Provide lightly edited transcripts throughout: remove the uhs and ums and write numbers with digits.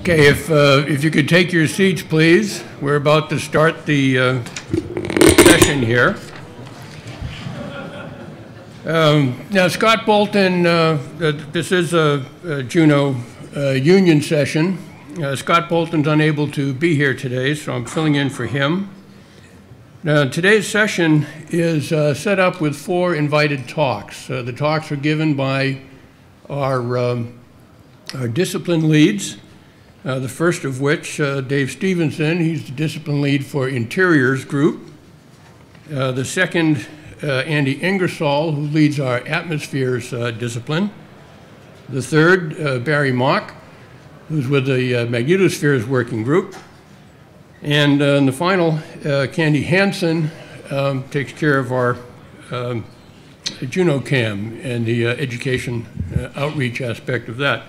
Okay, if you could take your seats, please. We're about to start the session here. Now, Scott Bolton, this is a Juno union session. Scott Bolton's unable to be here today, so I'm filling in for him. Now, today's session is set up with four invited talks. The talks are given by our discipline leads. The first of which, Dave Stevenson, he's the discipline lead for Interiors Group. The second, Andy Ingersoll, who leads our Atmospheres discipline. The third, Barry Mauk, who's with the Magnetospheres Working Group. And the final, Candice J Hansen, takes care of our Juno Cam and the education outreach aspect of that.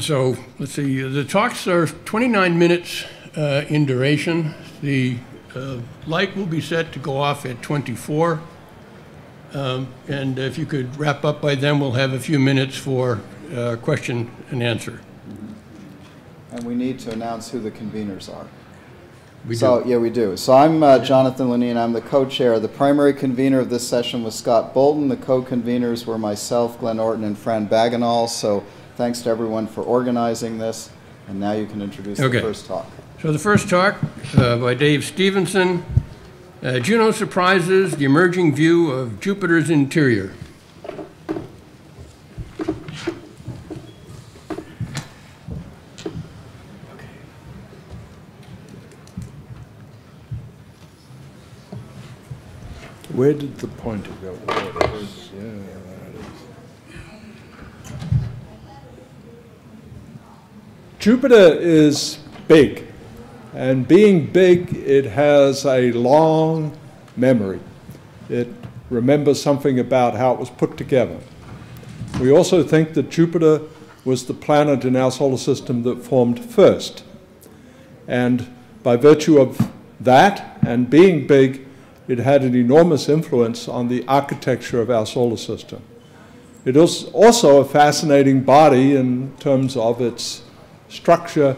So let's see, the talks are 29 minutes in duration. The light will be set to go off at 24. And if you could wrap up by then, we'll have a few minutes for question and answer. And we need to announce who the conveners are. We do. So I'm Jonathan Lunine. I'm the co-chair. The primary convener of this session was Scott Bolton. The co-conveners were myself, Glenn Orton, and Fran Bagenal. So thanks to everyone for organizing this. And now you can introduce the first talk. So the first talk by Dave Stevenson, Juno Surprises, the Emerging View of Jupiter's Interior. Where did the pointer go? Oh, it is. Yeah, that is. Jupiter is big, and being big, it has a long memory. It remembers something about how it was put together. We also think that Jupiter was the planet in our solar system that formed first. And by virtue of that and being big, it had an enormous influence on the architecture of our solar system. It is also a fascinating body in terms of its structure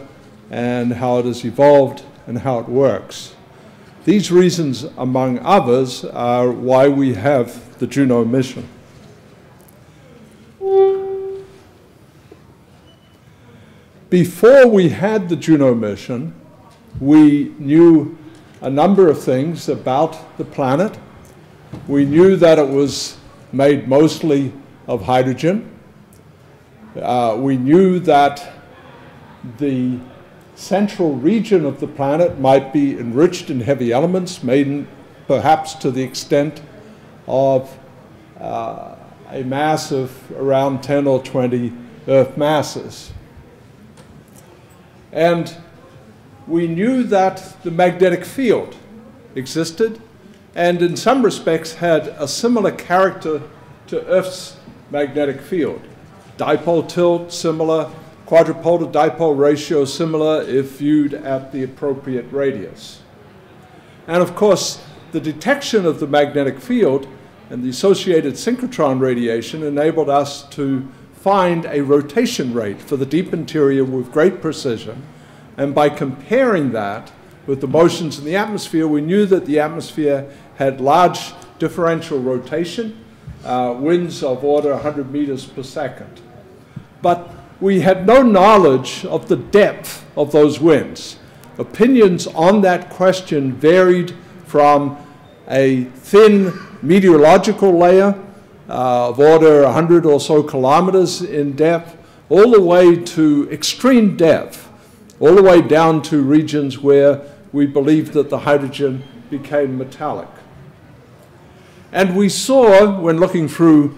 and how it has evolved and how it works. These reasons, among others, are why we have the Juno mission. Before we had the Juno mission, we knew a number of things about the planet. We knew that it was made mostly of hydrogen. We knew that the central region of the planet might be enriched in heavy elements, made perhaps to the extent of a mass of around 10 or 20 Earth masses. And we knew that the magnetic field existed and in some respects had a similar character to Earth's magnetic field. Dipole tilt similar, quadrupole to dipole ratio similar if viewed at the appropriate radius. And of course, the detection of the magnetic field and the associated synchrotron radiation enabled us to find a rotation rate for the deep interior with great precision. And by comparing that with the motions in the atmosphere, we knew that the atmosphere had large differential rotation, winds of order 100 meters per second. But we had no knowledge of the depth of those winds. Opinions on that question varied from a thin meteorological layer of order 100 or so kilometers in depth, all the way to extreme depth, all the way down to regions where we believed that the hydrogen became metallic. And we saw, when looking through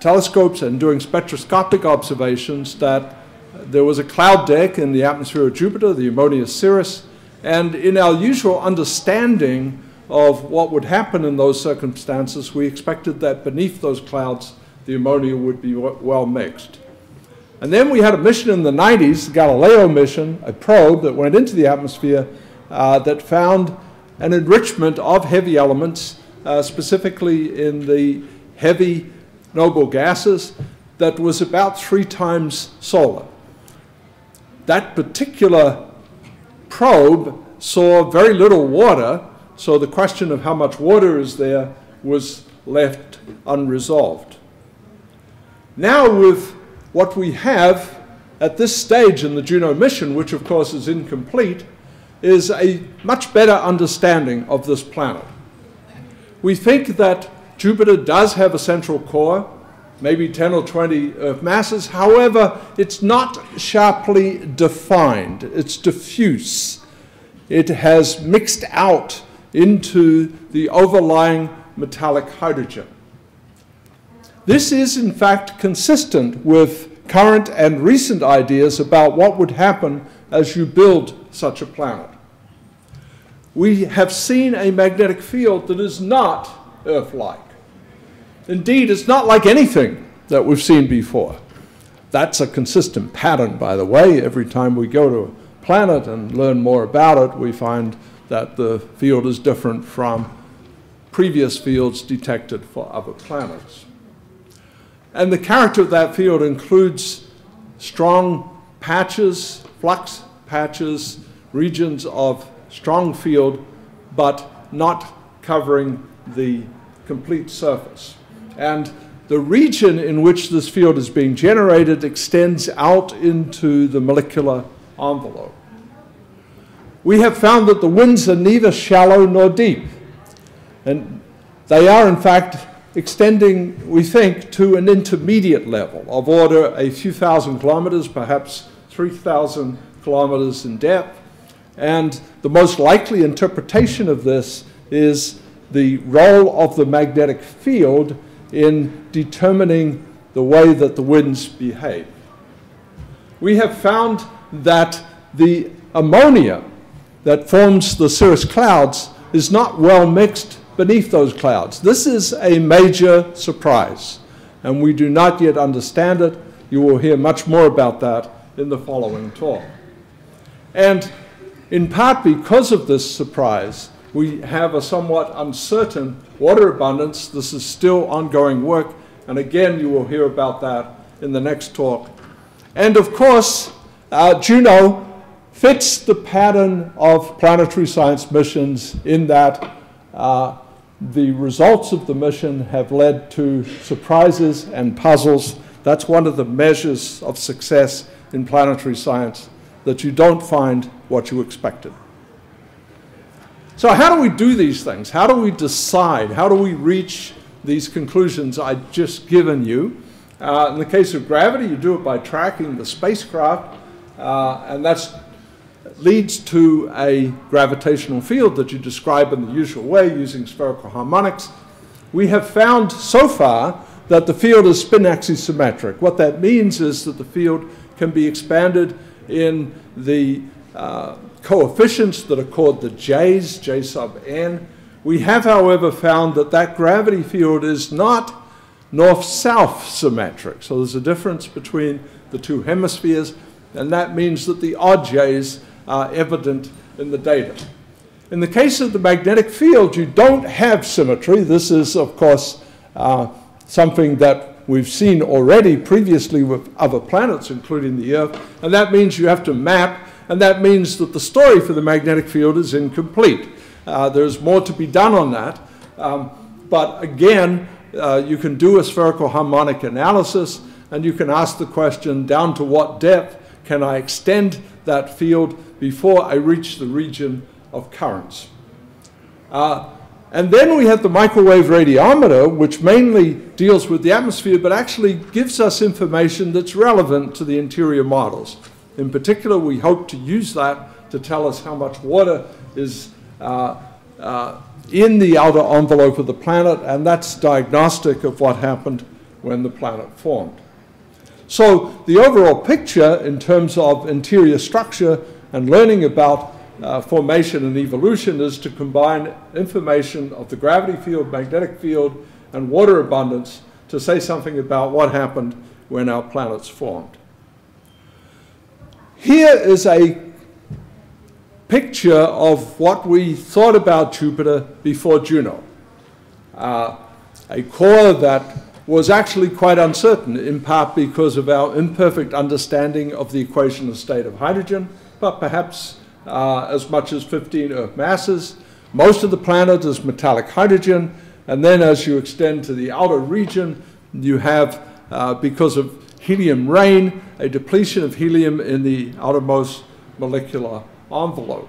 telescopes and doing spectroscopic observations, that there was a cloud deck in the atmosphere of Jupiter, the Ammonius Cirrus, and in our usual understanding of what would happen in those circumstances, we expected that beneath those clouds, the ammonia would be well mixed. And then we had a mission in the 90s, the Galileo mission, a probe that went into the atmosphere that found an enrichment of heavy elements, specifically in the heavy noble gases, that was about 3 times solar. That particular probe saw very little water, so the question of how much water is there was left unresolved. Now with what we have at this stage in the Juno mission, which of course is incomplete, is a much better understanding of this planet. We think that Jupiter does have a central core, maybe 10 or 20 Earth masses. However, it's not sharply defined. It's diffuse. It has mixed out into the overlying metallic hydrogen. This is, in fact, consistent with current and recent ideas about what would happen as you build such a planet. We have seen a magnetic field that is not Earth-like. Indeed, it's not like anything that we've seen before. That's a consistent pattern, by the way. Every time we go to a planet and learn more about it, we find that the field is different from previous fields detected for other planets. And the character of that field includes strong patches, flux patches, regions of strong field, but not covering the complete surface. And the region in which this field is being generated extends out into the molecular envelope. We have found that the winds are neither shallow nor deep. And they are, in fact, extending, we think, to an intermediate level of order a few thousand kilometers, perhaps 3,000 kilometers in depth. And the most likely interpretation of this is the role of the magnetic field in determining the way that the winds behave. We have found that the ammonia that forms the cirrus clouds is not well mixed beneath those clouds. This is a major surprise, and we do not yet understand it. You will hear much more about that in the following talk. And in part because of this surprise, we have a somewhat uncertain water abundance. This is still ongoing work, and again, you will hear about that in the next talk. And of course, Juno fits the pattern of planetary science missions in that the results of the mission have led to surprises and puzzles. That's one of the measures of success in planetary science, that you don't find what you expected. So how do we do these things? How do we decide? How do we reach these conclusions I've just given you? In the case of gravity, you do it by tracking the spacecraft, and that leads to a gravitational field that you describe in the usual way using spherical harmonics. We have found so far that the field is spin-axis symmetric. What that means is that the field can be expanded in the coefficients that are called the J's, J sub n. We have, however, found that that gravity field is not north-south symmetric. So there's a difference between the two hemispheres, and that means that the odd J's are evident in the data. In the case of the magnetic field, you don't have symmetry. This is, of course, something that we've seen already previously with other planets, including the Earth, and that means you have to map. And that means that the story for the magnetic field is incomplete. There's more to be done on that. But again, you can do a spherical harmonic analysis, and you can ask the question, down to what depth can I extend that field before I reach the region of currents? And then we have the microwave radiometer, which mainly deals with the atmosphere, but actually gives us information that's relevant to the interior models. In particular, we hope to use that to tell us how much water is in the outer envelope of the planet, and that's diagnostic of what happened when the planet formed. So the overall picture in terms of interior structure and learning about formation and evolution is to combine information of the gravity field, magnetic field, and water abundance to say something about what happened when our planets formed. Here is a picture of what we thought about Jupiter before Juno. A core that was actually quite uncertain, in part because of our imperfect understanding of the equation of state of hydrogen, but perhaps as much as 15 Earth masses. Most of the planet is metallic hydrogen, and then as you extend to the outer region, you have, because of helium rain, a depletion of helium in the outermost molecular envelope.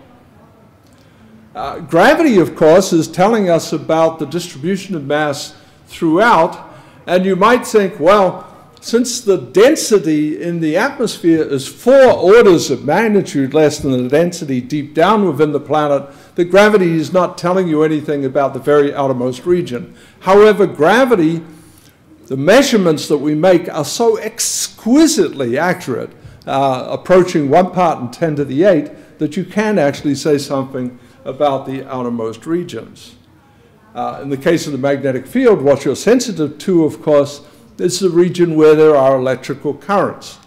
Gravity, of course, is telling us about the distribution of mass throughout, and you might think, well, since the density in the atmosphere is 4 orders of magnitude less than the density deep down within the planet, the gravity is not telling you anything about the very outermost region. However, gravity, the measurements that we make are so exquisitely accurate, approaching 1 part in 10⁸, that you can actually say something about the outermost regions. In the case of the magnetic field, what you're sensitive to, of course, is the region where there are electrical currents.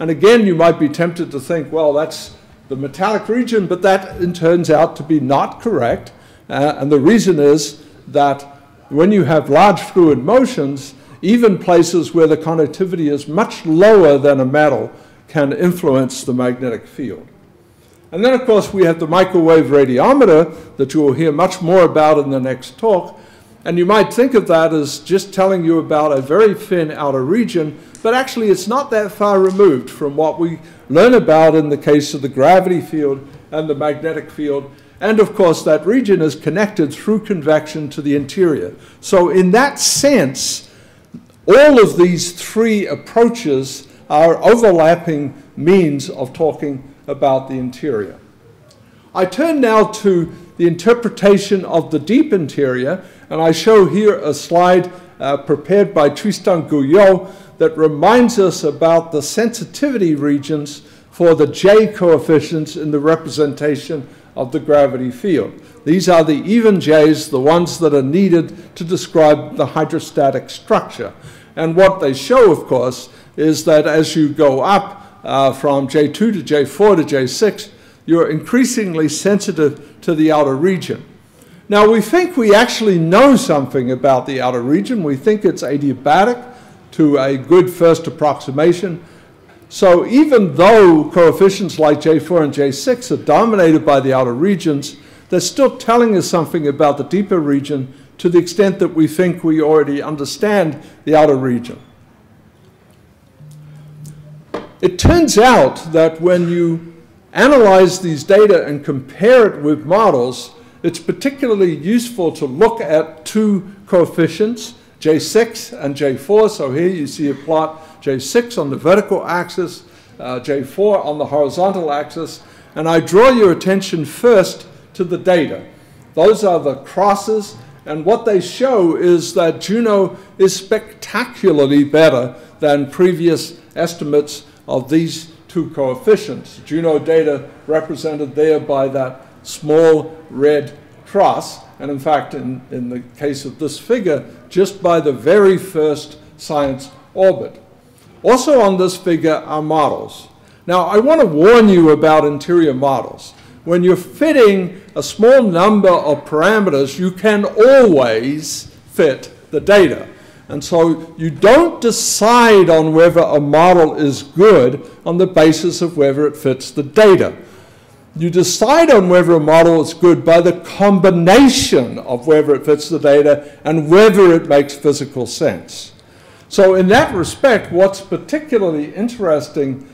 And again, you might be tempted to think, well, that's the metallic region, but that turns out to be not correct. And the reason is that when you have large fluid motions, even places where the conductivity is much lower than a metal can influence the magnetic field. And then, of course, we have the microwave radiometer that you will hear much more about in the next talk. And you might think of that as just telling you about a very thin outer region, but actually it's not that far removed from what we learn about in the case of the gravity field and the magnetic field. And, of course, that region is connected through convection to the interior. So in that sense, all of these 3 approaches are overlapping means of talking about the interior. I turn now to the interpretation of the deep interior, and I show here a slide prepared by Tristan Guillot that reminds us about the sensitivity regions for the J coefficients in the representation of the gravity field. These are the even J's, the ones that are needed to describe the hydrostatic structure. And what they show, of course, is that as you go up, from J2 to J4 to J6, you're increasingly sensitive to the outer region. Now, we think we actually know something about the outer region. We think it's adiabatic to a good first approximation. So even though coefficients like J4 and J6 are dominated by the outer regions, they're still telling us something about the deeper region to the extent that we think we already understand the outer region. It turns out that when you analyze these data and compare it with models, it's particularly useful to look at 2 coefficients, J6 and J4. So here you see a plot, J6 on the vertical axis, J4 on the horizontal axis. And I draw your attention first to the data. Those are the crosses. And what they show is that Juno is spectacularly better than previous estimates of these 2 coefficients. Juno data represented there by that small red cross. And in fact, in the case of this figure, just by the very first science orbit. Also on this figure are models. Now, I want to warn you about interior models. When you're fitting a small number of parameters, you can always fit the data. And so you don't decide on whether a model is good on the basis of whether it fits the data. You decide on whether a model is good by the combination of whether it fits the data and whether it makes physical sense. So in that respect, what's particularly interesting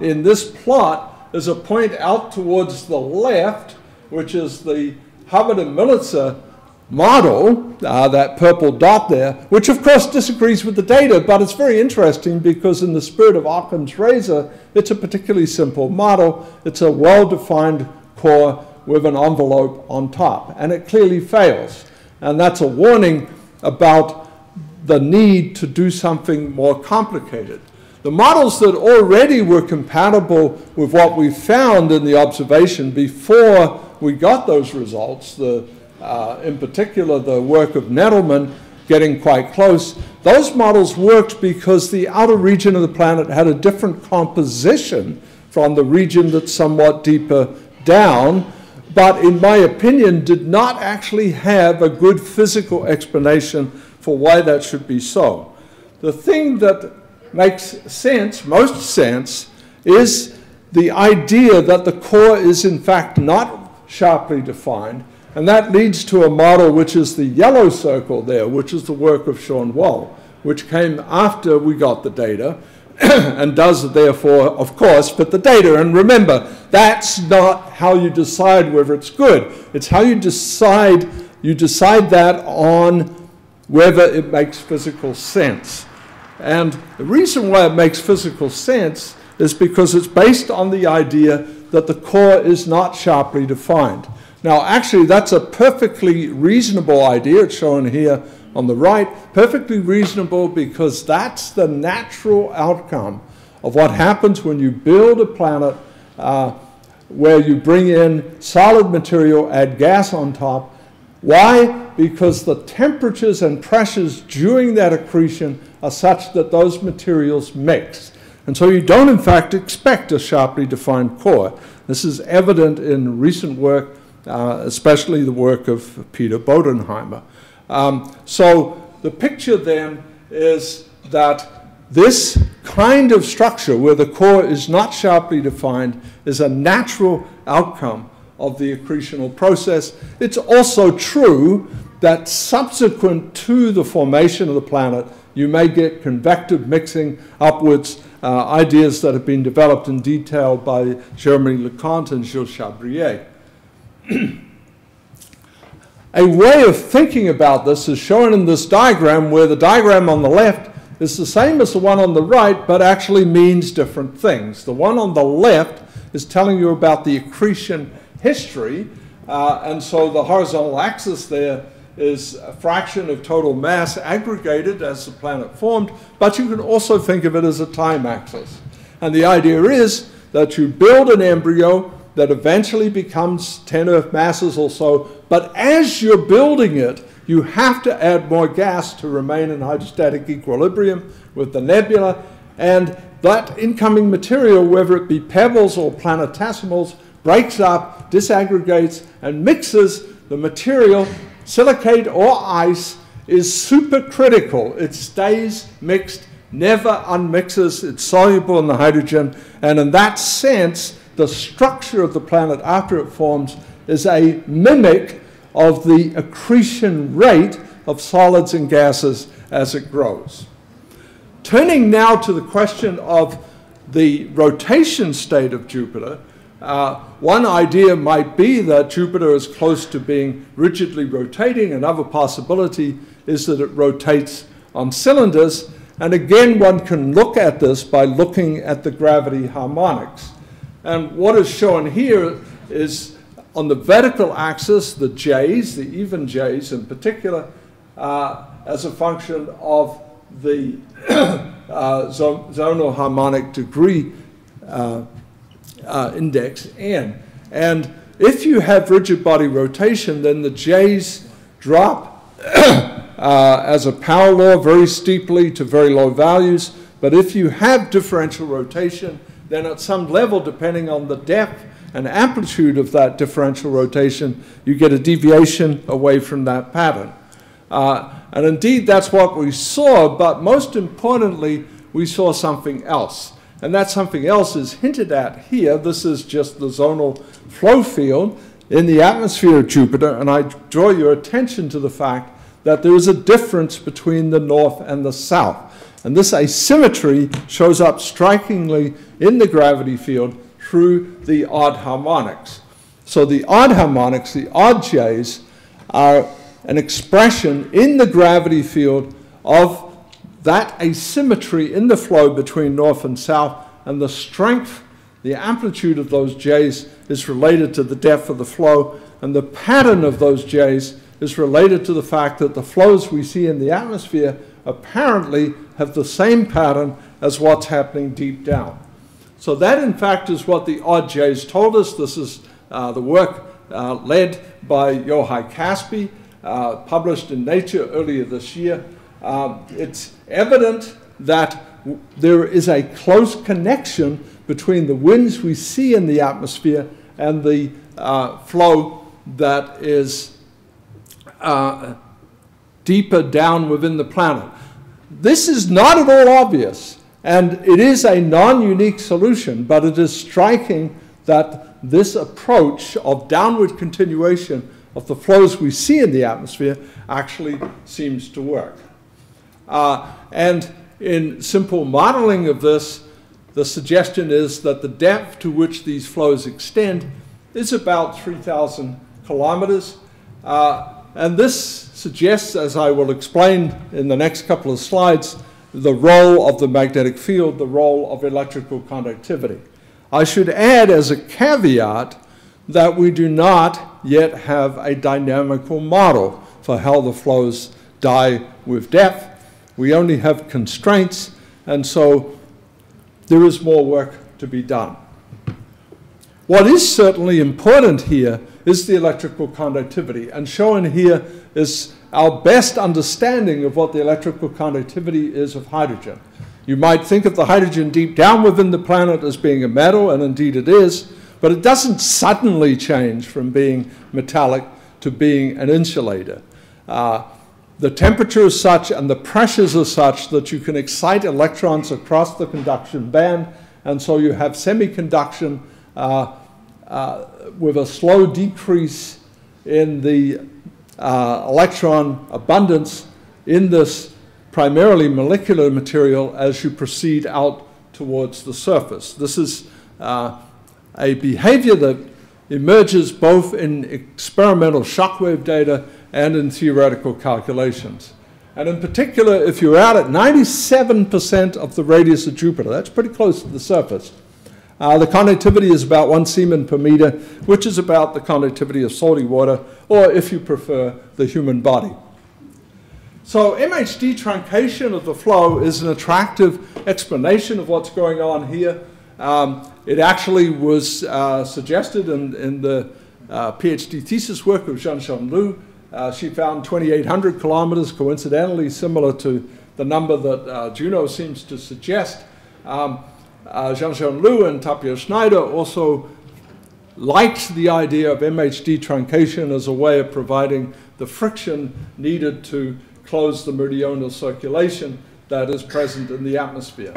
in this plot is a point out towards the left, which is the Hubbard and Millitzer model, that purple dot there, which of course disagrees with the data, but it's very interesting because in the spirit of Occam's razor, it's a particularly simple model. It's a well-defined core with an envelope on top, and it clearly fails. And that's a warning about the need to do something more complicated. The models that already were compatible with what we found in the observation before we got those results, in particular, the work of Nettelmann, getting quite close, those models worked because the outer region of the planet had a different composition from the region that's somewhat deeper down, but in my opinion, did not actually have a good physical explanation for why that should be so. the thing that makes sense, most sense, is the idea that the core is in fact not sharply defined, and that leads to a model which is the yellow circle there, which is the work of Sean Wall, which came after we got the data and does therefore, of course, put the data. And remember, that's not how you decide whether it's good. It's how you decide that on whether it makes physical sense. And the reason why it makes physical sense is because it's based on the idea that the core is not sharply defined. Now, actually, that's a perfectly reasonable idea. It's shown here on the right. Perfectly reasonable because that's the natural outcome of what happens when you build a planet where you bring in solid material, add gas on top. Why? Because the temperatures and pressures during that accretion are such that those materials mix. And so you don't, in fact, expect a sharply defined core. This is evident in recent work, especially the work of Peter Bodenheimer. So the picture then is that this kind of structure where the core is not sharply defined is a natural outcome of the accretional process. It's also true that subsequent to the formation of the planet, you may get convective mixing upwards, ideas that have been developed in detail by Jeremy LeConte and Gilles Chabrier. A way of thinking about this is shown in this diagram, where the diagram on the left is the same as the one on the right, but actually means different things. The one on the left is telling you about the accretion history, and so the horizontal axis there is a fraction of total mass aggregated as the planet formed, but you can also think of it as a time axis. And the idea is that you build an embryo that eventually becomes 10 Earth masses or so, but as you're building it, you have to add more gas to remain in hydrostatic equilibrium with the nebula, and that incoming material, whether it be pebbles or planetesimals, breaks up, disaggregates, and mixes the material. Silicate or ice is supercritical. It stays mixed, never unmixes. It's soluble in the hydrogen. And in that sense, the structure of the planet after it forms is a mimic of the accretion rate of solids and gases as it grows. Turning now to the question of the rotation state of Jupiter, one idea might be that Jupiter is close to being rigidly rotating. Another possibility is that it rotates on cylinders. And again, one can look at this by looking at the gravity harmonics. And what is shown here is on the vertical axis, the J's, the even J's in particular, as a function of the zonal harmonic degree index n. And if you have rigid body rotation, then the J's drop as a power law very steeply to very low values. But if you have differential rotation, then at some level, depending on the depth and amplitude of that differential rotation, you get a deviation away from that pattern. And indeed, that's what we saw. But most importantly, we saw something else. And that something else is hinted at here. This is just the zonal flow field in the atmosphere of Jupiter. And I draw your attention to the fact that there is a difference between the north and the south. And this asymmetry shows up strikingly in the gravity field through the odd harmonics. So the odd harmonics, the odd J's, are an expression in the gravity field of that asymmetry in the flow between north and south, and the strength, the amplitude of those J's is related to the depth of the flow, and the pattern of those J's is related to the fact that the flows we see in the atmosphere apparently have the same pattern as what's happening deep down. So that, in fact, is what the odd J's told us. This is the work led by Yohei Kaspi, published in Nature earlier this year. It's evident that there is a close connection between the winds we see in the atmosphere and the flow that is deeper down within the planet. This is not at all obvious, and it is a non-unique solution, but it is striking that this approach of downward continuation of the flows we see in the atmosphere actually seems to work. And in simple modeling of this, the suggestion is that the depth to which these flows extend is about 3,000 kilometers. And this suggests, as I will explain in the next couple of slides, the role of the magnetic field, the role of electrical conductivity. I should add as a caveat that we do not yet have a dynamical model for how the flows die with depth. We only have constraints, and so there is more work to be done. What is certainly important here is the electrical conductivity, and shown here is our best understanding of what the electrical conductivity is of hydrogen. You might think of the hydrogen deep down within the planet as being a metal, and indeed it is, but it doesn't suddenly change from being metallic to being an insulator. The temperature is such and the pressures are such that you can excite electrons across the conduction band, and so you have semiconduction with a slow decrease in the electron abundance in this primarily molecular material as you proceed out towards the surface. This is a behavior that emerges both in experimental shockwave data and in theoretical calculations. And in particular, if you're out at 97% of the radius of Jupiter, that's pretty close to the surface, the conductivity is about 1 Siemen per meter, which is about the conductivity of salty water, or if you prefer, the human body. So MHD truncation of the flow is an attractive explanation of what's going on here. It actually was suggested in the PhD thesis work of Jiunn-Jenq Liu. She found 2,800 kilometers, coincidentally similar to the number that Juno seems to suggest. Jiunn-Jenq Liu and Tapia Schneider also liked the idea of MHD truncation as a way of providing the friction needed to close the meridional circulation that is present in the atmosphere.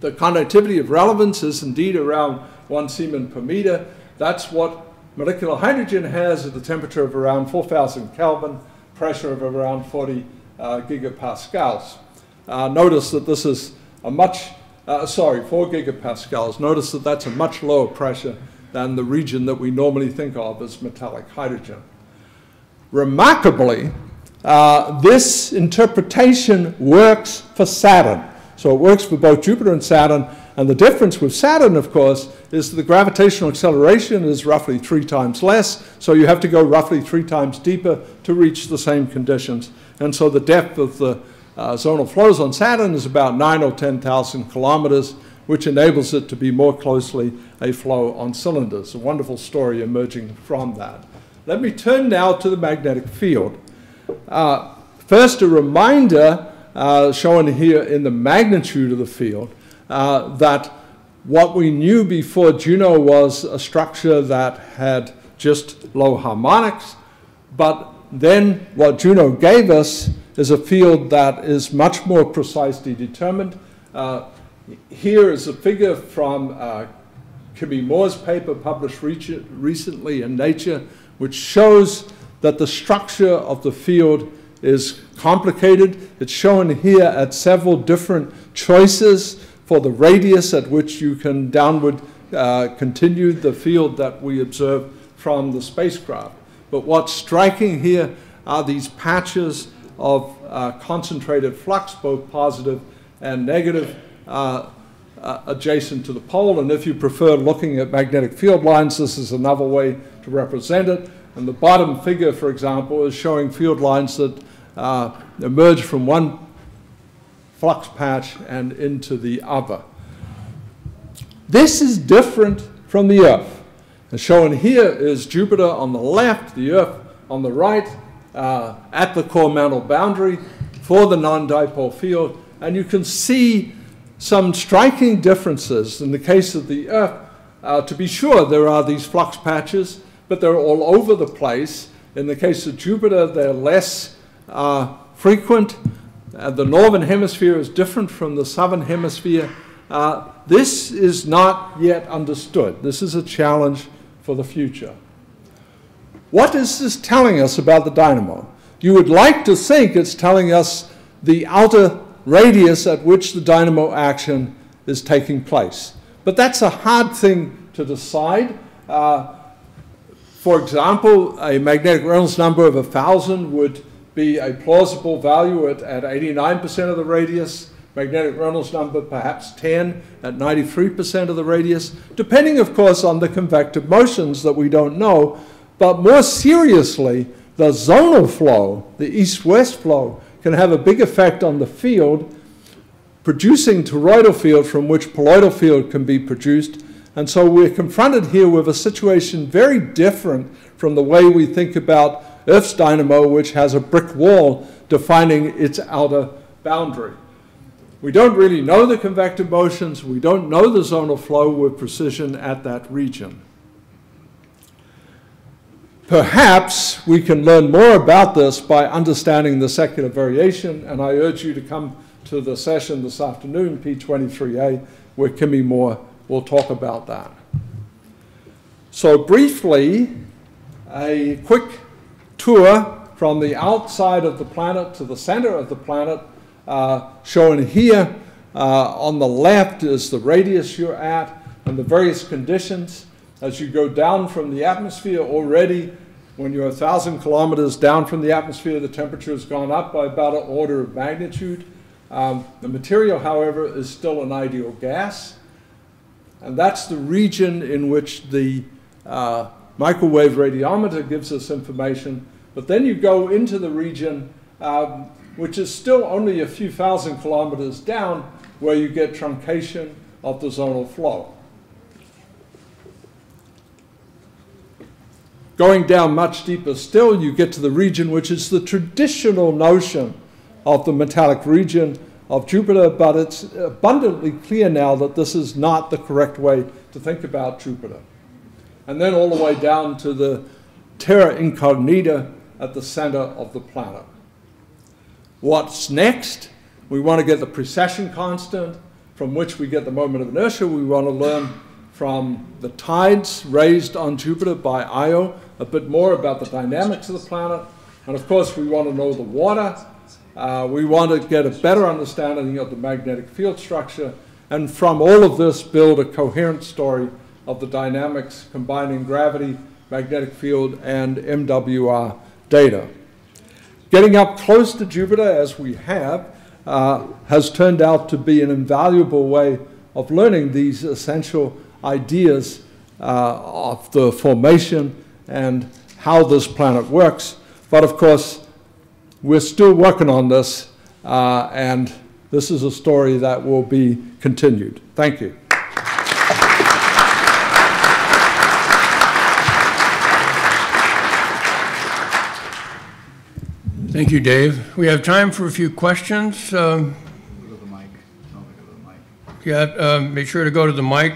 The conductivity of relevance is indeed around 1 Siemen per meter. That's what molecular hydrogen has at a temperature of around 4,000 Kelvin, pressure of around 40 gigapascals. Notice that this is a much, 4 gigapascals. Notice that that's a much lower pressure than the region that we normally think of as metallic hydrogen. Remarkably, this interpretation works for Saturn. So it works for both Jupiter and Saturn. And the difference with Saturn, of course, is that the gravitational acceleration is roughly 3 times less, so you have to go roughly 3 times deeper to reach the same conditions. And so the depth of the zonal flows on Saturn is about 9,000 or 10,000 kilometers, which enables it to be more closely a flow on cylinders. A wonderful story emerging from that. Let me turn now to the magnetic field. First, a reminder shown here in the magnitude of the field. That what we knew before Juno was a structure that had just low harmonics, but then what Juno gave us is a field that is much more precisely determined. Here is a figure from Kimmy Moore's paper published recently in Nature, which shows that the structure of the field is complicated. It's shown here at several different choices for the radius at which you can downward continue the field that we observe from the spacecraft. But what's striking here are these patches of concentrated flux, both positive and negative, adjacent to the pole. And if you prefer looking at magnetic field lines, this is another way to represent it. And the bottom figure, for example, is showing field lines that emerge from one flux patch and into the other. This is different from the Earth. And shown here is Jupiter on the left, the Earth on the right, at the core mantle boundary for the non-dipole field. And you can see some striking differences. In the case of the Earth, to be sure, there are these flux patches, but they're all over the place. In the case of Jupiter, they're less frequent. The northern hemisphere is different from the southern hemisphere. This is not yet understood. This is a challenge for the future. What is this telling us about the dynamo? You would like to think it's telling us the outer radius at which the dynamo action is taking place. But that's a hard thing to decide. For example, a magnetic Reynolds number of 1,000 would be a plausible value at 89% of the radius, magnetic Reynolds number perhaps 10 at 93% of the radius, depending, of course, on the convective motions that we don't know. But more seriously, the zonal flow, the east-west flow, can have a big effect on the field, producing toroidal field from which poloidal field can be produced. And so we're confronted here with a situation very different from the way we think about Earth's dynamo, which has a brick wall defining its outer boundary. We don't really know the convective motions. We don't know the zonal flow with precision at that region. Perhaps we can learn more about this by understanding the secular variation, and I urge you to come to the session this afternoon, P23A, where Kimmy Moore will talk about that. So briefly, a quick tour from the outside of the planet to the center of the planet, shown here. On the left is the radius you're at and the various conditions. As you go down from the atmosphere already, when you're 1,000 kilometers down from the atmosphere, the temperature has gone up by about an order of magnitude. The material, however, is still an ideal gas. And that's the region in which the microwave radiometer gives us information. But then you go into the region, which is still only a few thousand kilometers down, where you get truncation of the zonal flow. Going down much deeper still, you get to the region which is the traditional notion of the metallic region of Jupiter, but it's abundantly clear now that this is not the correct way to think about Jupiter. And then all the way down to the terra incognita at the center of the planet. What's next? We want to get the precession constant, from which we get the moment of inertia. We want to learn from the tides raised on Jupiter by Io, a bit more about the dynamics of the planet. And of course, we want to know the water. We want to get a better understanding of the magnetic field structure. And from all of this, build a coherent story of the dynamics combining gravity, magnetic field, and MWR data. Getting up close to Jupiter, as we have, has turned out to be an invaluable way of learning these essential ideas of the formation and how this planet works. But of course, we're still working on this, and this is a story that will be continued. Thank you. Thank you, Dave. We have time for a few questions. Go to the mic. Yeah, make sure to go to the mic.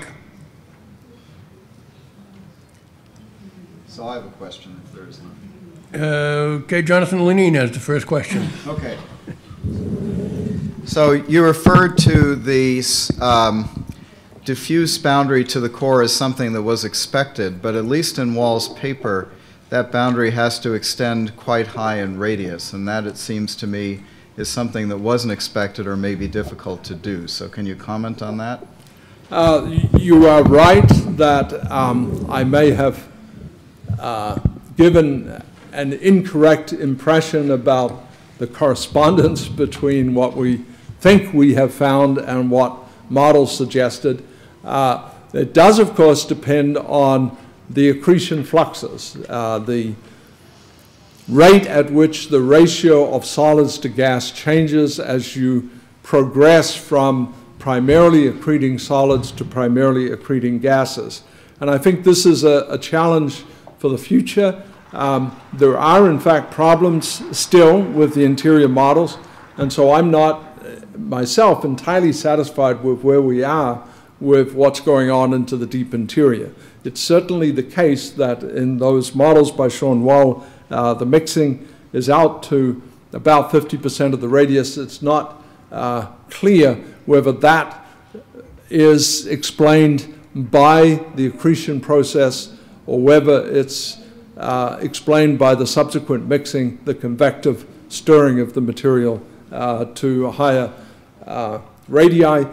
So I have a question, if there is none. Okay, Jonathan Lunine has the first question. Okay. So you referred to the diffuse boundary to the core as something that was expected, but at least in Wall's paper, that boundary has to extend quite high in radius, and that, it seems to me, is something that wasn't expected or maybe difficult to do. So can you comment on that? You are right that I may have given an incorrect impression about the correspondence between what we think we have found and what models suggested. It does, of course, depend on the accretion fluxes, the rate at which the ratio of solids to gas changes as you progress from primarily accreting solids to primarily accreting gases. And I think this is a challenge for the future. There are, in fact, problems still with the interior models, and so I'm not myself entirely satisfied with where we are with what's going on into the deep interior. It's certainly the case that in those models by Sean Wall, the mixing is out to about 50% of the radius. It's not clear whether that is explained by the accretion process or whether it's explained by the subsequent mixing, the convective stirring of the material to a higher radii.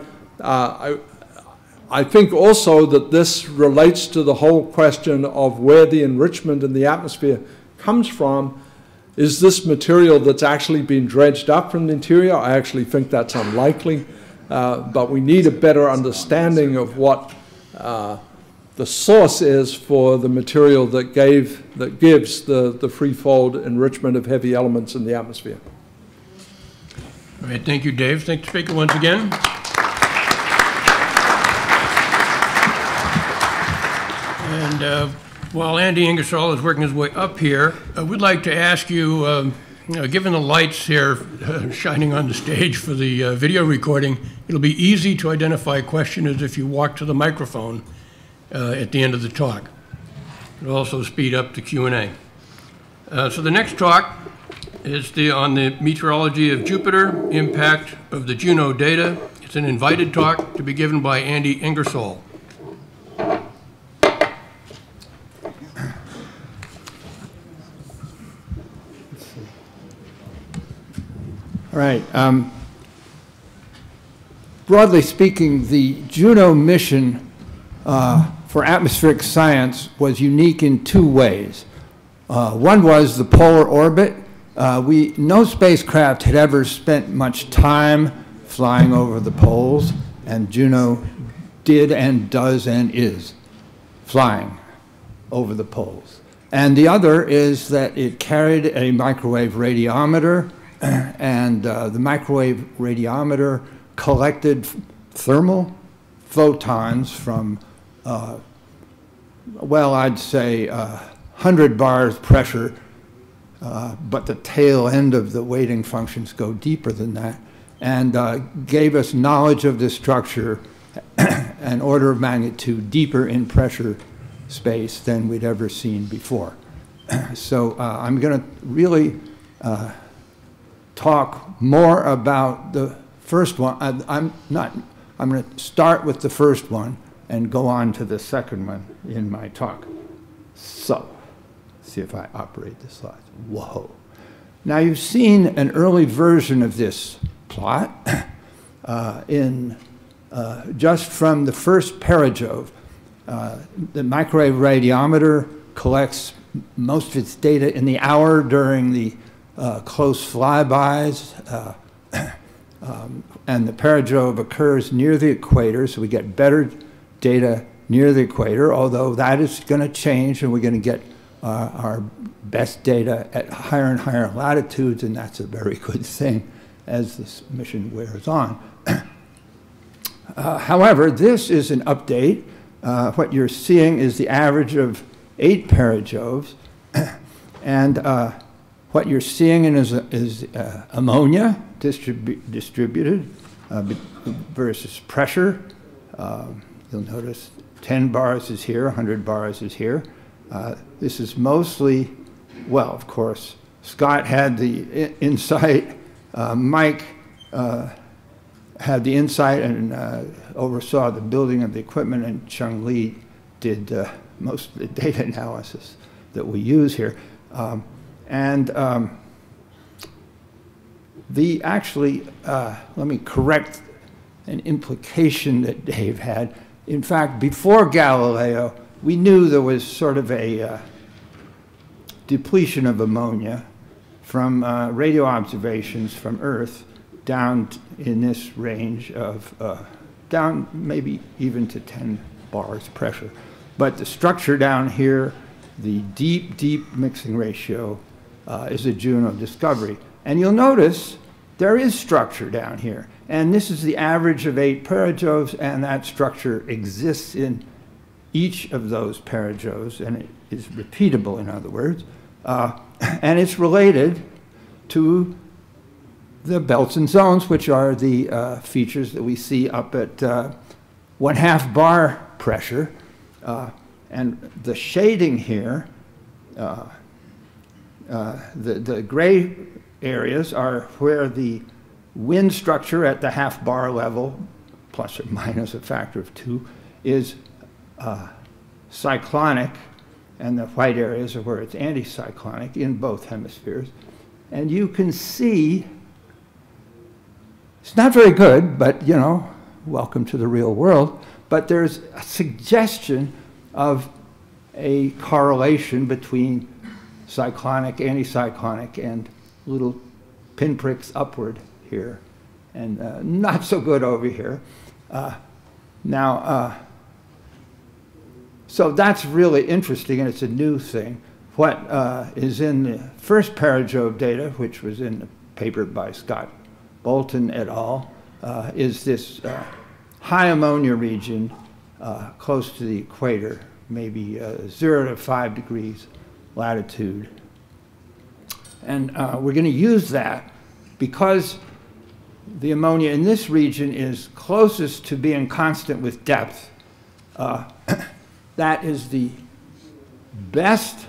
I think also that this relates to the whole question of where the enrichment in the atmosphere comes from. Is this material that's actually been dredged up from the interior? I actually think that's unlikely, but we need a better understanding of what the source is for the material that gives the free-fold enrichment of heavy elements in the atmosphere. All right, thank you, Dave. Thank the speaker once again. And while Andy Ingersoll is working his way up here, I would like to ask you, given the lights here shining on the stage for the video recording, it'll be easy to identify questioners if you walk to the microphone at the end of the talk. It'll also speed up the Q&A. So the next talk is on the meteorology of Jupiter, impact of the Juno data. It's an invited talk to be given by Andy Ingersoll. All right. Broadly speaking, the Juno mission for atmospheric science was unique in two ways. One was the polar orbit. No spacecraft had ever spent much time flying over the poles, and Juno did and does and is flying over the poles. And the other is that it carried a microwave radiometer, and the microwave radiometer collected thermal photons from, well, I'd say 100 bars pressure, but the tail end of the weighting functions go deeper than that, and gave us knowledge of the structure an order of magnitude deeper in pressure space than we'd ever seen before. So I'm going to really talk more about the first one. I'm going to start with the first one and go on to the second one in my talk. So, see if I operate this slide. Whoa. Now, you've seen an early version of this plot just from the first perijove. The microwave radiometer collects most of its data in the hour during the close flybys, and the perijove occurs near the equator, so we get better data near the equator, although that is going to change, and we're going to get our best data at higher and higher latitudes, and that's a very good thing as this mission wears on. However, this is an update. What you're seeing is the average of 8 perijoves, and what you're seeing is ammonia distributed versus pressure. You'll notice 10 bars is here, 100 bars is here. This is mostly, well, of course, Scott had the insight, Mike had the insight and oversaw the building of the equipment, and Chung Lee did most of the data analysis that we use here. Let me correct an implication that Dave had. In fact, before Galileo, we knew there was sort of a depletion of ammonia from radio observations from Earth down in this range of, down maybe even to 10 bars pressure. But the structure down here, the deep, deep mixing ratio, is a Juno discovery. And you'll notice there is structure down here. And this is the average of 8 perijoves, and that structure exists in each of those perijoves, and it is repeatable, in other words. And it's related to the belts and zones, which are the features that we see up at 1/2 bar pressure. And the shading here, the gray areas are where the wind structure at the half bar level, plus or minus a factor of 2, is cyclonic, and the white areas are where it's anticyclonic in both hemispheres. And you can see, it's not very good, but you know, welcome to the real world, but there's a suggestion of a correlation between cyclonic, anticyclonic, and little pinpricks upward here, and not so good over here. So that's really interesting, and it's a new thing. What is in the first perijove data, which was in the paper by Scott Bolton et al., is this high ammonia region close to the equator, maybe 0 to 5 degrees latitude. And we're going to use that because the ammonia in this region is closest to being constant with depth. That is the best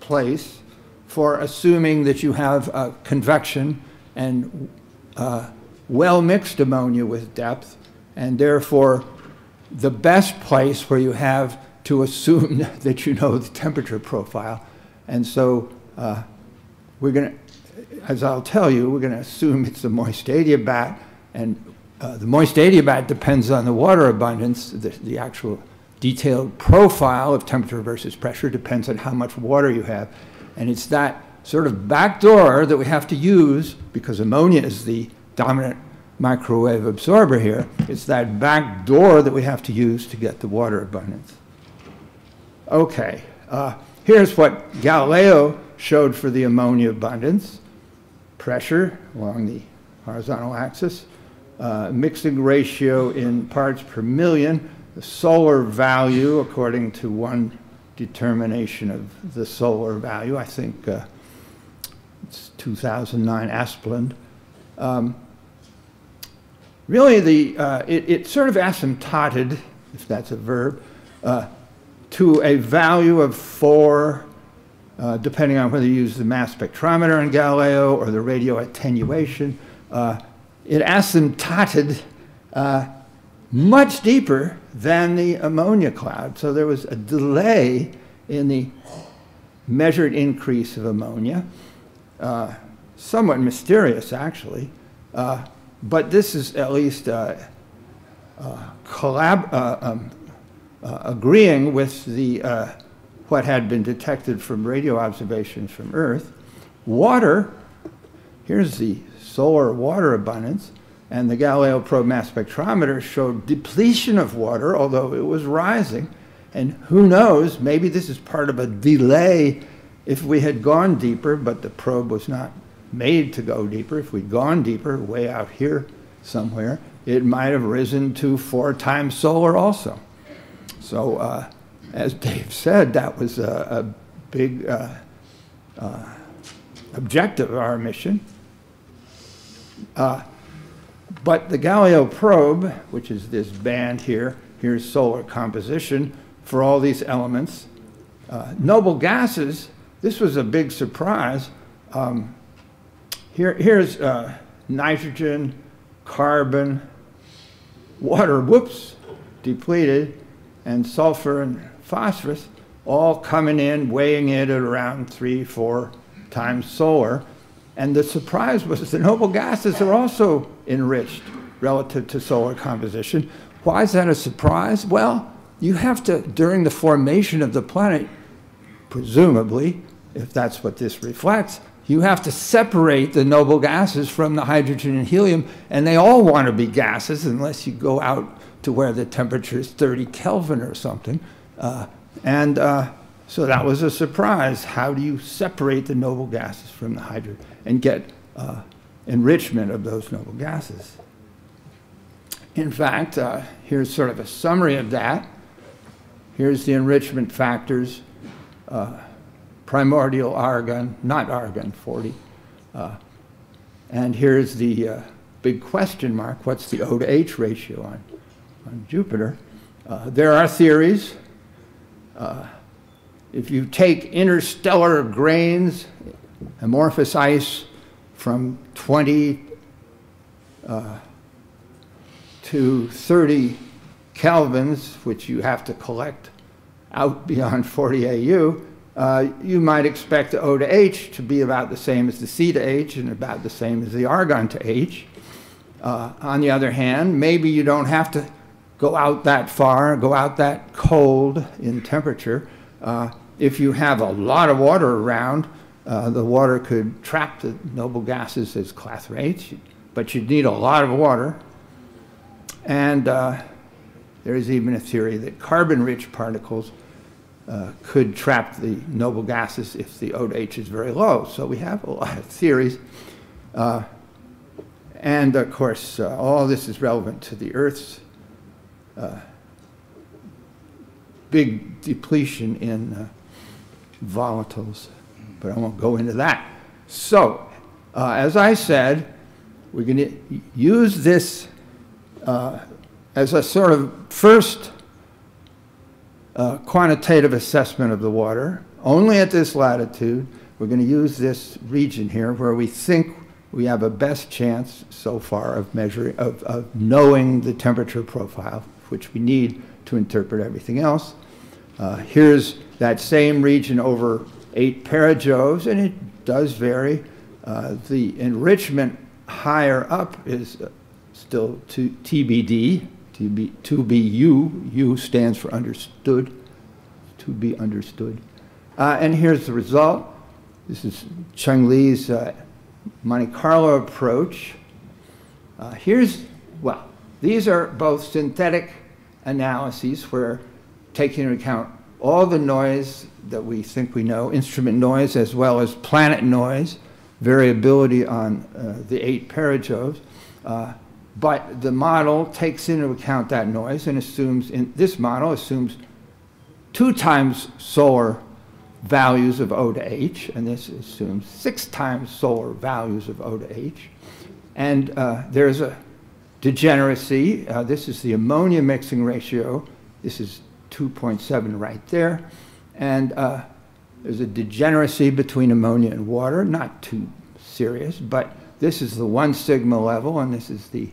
place for assuming that you have convection and well-mixed ammonia with depth, and therefore the best place where you have to assume that you know the temperature profile. And so we're going to, as I'll tell you, we're going to assume it's the moist adiabat, and the moist adiabat depends on the water abundance. The actual detailed profile of temperature versus pressure depends on how much water you have. And it's that sort of back door that we have to use, because ammonia is the dominant microwave absorber here. It's that back door that we have to use to get the water abundance. Okay, here's what Galileo showed for the ammonia abundance. Pressure along the horizontal axis, mixing ratio in parts per million, the solar value according to one determination of the solar value. I think it's 2009 Asplund. Really, it sort of asymptoted, if that's a verb, to a value of 4, depending on whether you use the mass spectrometer in Galileo or the radio attenuation. It asymptoted much deeper than the ammonia cloud. So there was a delay in the measured increase of ammonia. Somewhat mysterious, actually. But this is at least agreeing with the, what had been detected from radio observations from Earth. Water, here's the solar water abundance, and the Galileo probe mass spectrometer showed depletion of water, although it was rising. And who knows, maybe this is part of a delay if we had gone deeper, but the probe was not made to go deeper. If we'd gone deeper, way out here somewhere, it might have risen to 4 times solar also. So as Dave said, that was a big objective of our mission. But the Galileo probe, which is this band here, here's solar composition for all these elements. Noble gases, this was a big surprise. Here's nitrogen, carbon, water, whoops, depleted, and sulfur and phosphorus all coming in, weighing in at around 3, 4 times solar. And the surprise was the noble gases are also enriched relative to solar composition. Why is that a surprise? Well, you have to, during the formation of the planet, presumably, if that's what this reflects, you have to separate the noble gases from the hydrogen and helium, and they all want to be gases unless you go out to where the temperature is 30 Kelvin or something. So that was a surprise. How do you separate the noble gases from the hydrogen and get enrichment of those noble gases? In fact, here's sort of a summary of that. Here's the enrichment factors. Primordial argon, not argon 40. And here's the big question mark. What's the O to H ratio on Jupiter? There are theories. If you take interstellar grains, amorphous ice from 20 to 30 kelvins, which you have to collect out beyond 40 AU, you might expect the O to H to be about the same as the C to H and about the same as the argon to H. On the other hand, maybe you don't have to go out that far, go out that cold in temperature. If you have a lot of water around, the water could trap the noble gases as class rates, but you'd need a lot of water. And there is even a theory that carbon-rich particles could trap the noble gases if the O to H is very low. So we have a lot of theories. And of course, all this is relevant to the Earth's big depletion in volatiles, but I won't go into that. So, as I said, we're going to use this as a sort of first quantitative assessment of the water. Only at this latitude, we're going to use this region here where we think we have a best chance so far of measuring, of knowing the temperature profile, which we need to interpret everything else. Here's that same region over 8 parajoves, and it does vary. The enrichment higher up is still TBD, to be U. U stands for understood, to be understood. And here's the result. This is Chung Lee's Monte Carlo approach. Here's, well, these are both synthetic analyses where taking into account all the noise that we think we know, instrument noise as well as planet noise, variability on the 8 parajoves. But the model takes into account that noise and assumes, in this model assumes 2 times solar values of O to H, and this assumes 6 times solar values of O to H. And there's a degeneracy. This is the ammonia mixing ratio. This is 2.7 right there. And there's a degeneracy between ammonia and water, not too serious, but this is the 1 sigma level, and this is the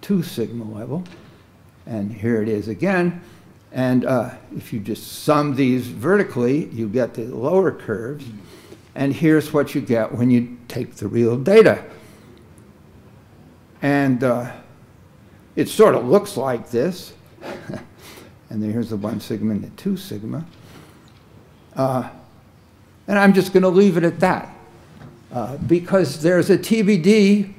2 sigma level. And here it is again. And if you just sum these vertically, you get the lower curves. And here's what you get when you take the real data. And it sort of looks like this. And then here's the 1 sigma and the 2 sigma. And I'm just going to leave it at that, because there's a TBD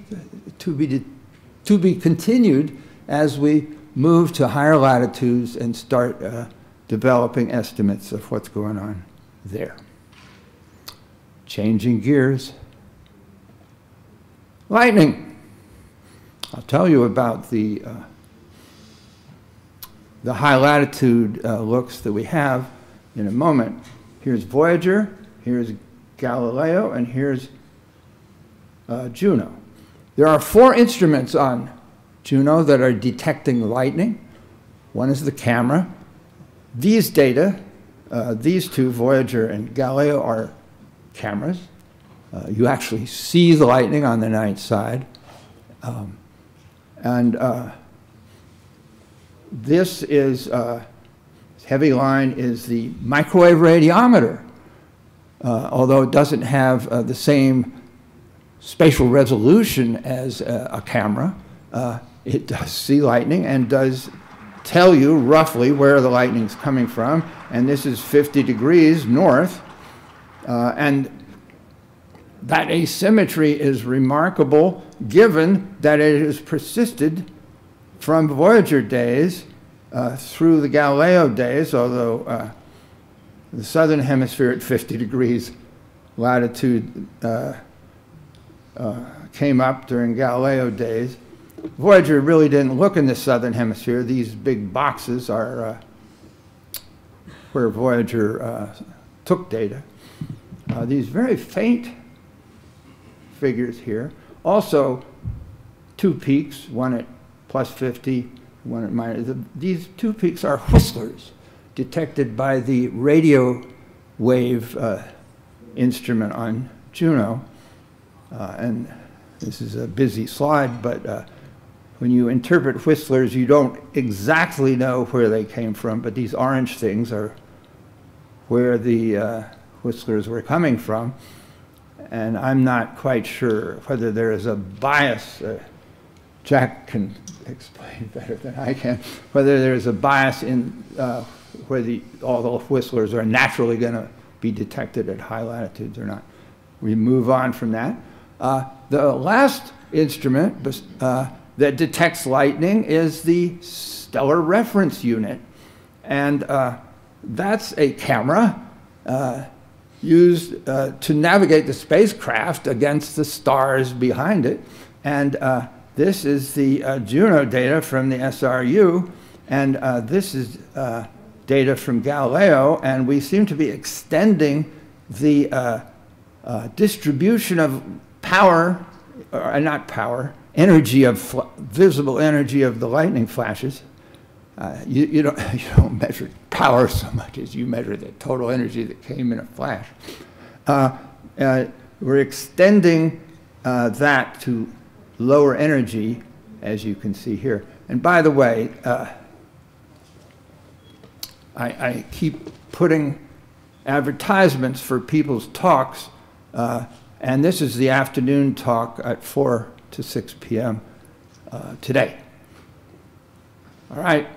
to be continued as we move to higher latitudes and start developing estimates of what's going on there. Changing gears. Lightning. I'll tell you about the high latitude looks that we have in a moment. Here's Voyager, here's Galileo, and here's Juno. There are 4 instruments on Juno that are detecting lightning. One is the camera. These data, these two, Voyager and Galileo, are cameras. You actually see the lightning on the night side. This is, heavy line is the microwave radiometer, although it doesn't have the same spatial resolution as a camera. It does see lightning and does tell you roughly where the lightning's coming from. And this is 50 degrees north. And that asymmetry is remarkable given that it has persisted from Voyager days through the Galileo days, although the southern hemisphere at 50 degrees latitude came up during Galileo days. Voyager really didn't look in the southern hemisphere. These big boxes are where Voyager took data. These very faint figures here. Also, 2 peaks, one at plus 50, one at minus. These 2 peaks are whistlers detected by the radio wave instrument on Juno. And this is a busy slide, but when you interpret whistlers, you don't exactly know where they came from, but these orange things are where the whistlers were coming from. And I'm not quite sure whether there is a bias. Jack can explain better than I can, whether there's a bias in where all the whistlers are naturally going to be detected at high latitudes or not. We move on from that. The last instrument that detects lightning is the Stellar Reference Unit. And that's a camera used to navigate the spacecraft against the stars behind it. And this is the Juno data from the SRU. And this is data from Galileo. And we seem to be extending the distribution of power, or not power, energy of visible energy of the lightning flashes. You don't measure power so much as you measure the total energy that came in a flash. We're extending that to lower energy, as you can see here. And by the way, I keep putting advertisements for people's talks, and this is the afternoon talk at 4 to 6 p.m. Today. All right.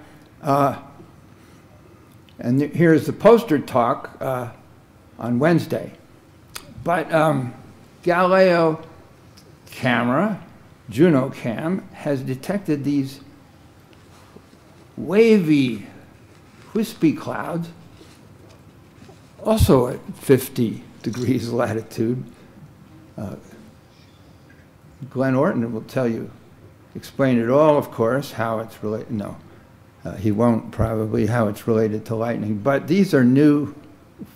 And here's the poster talk on Wednesday. But Galileo camera, Juno cam, has detected these wavy, wispy clouds, also at 50 degrees latitude. Glenn Orton will tell you, explain it all, of course, how it's related. No, he won't probably, how it's related to lightning. But these are new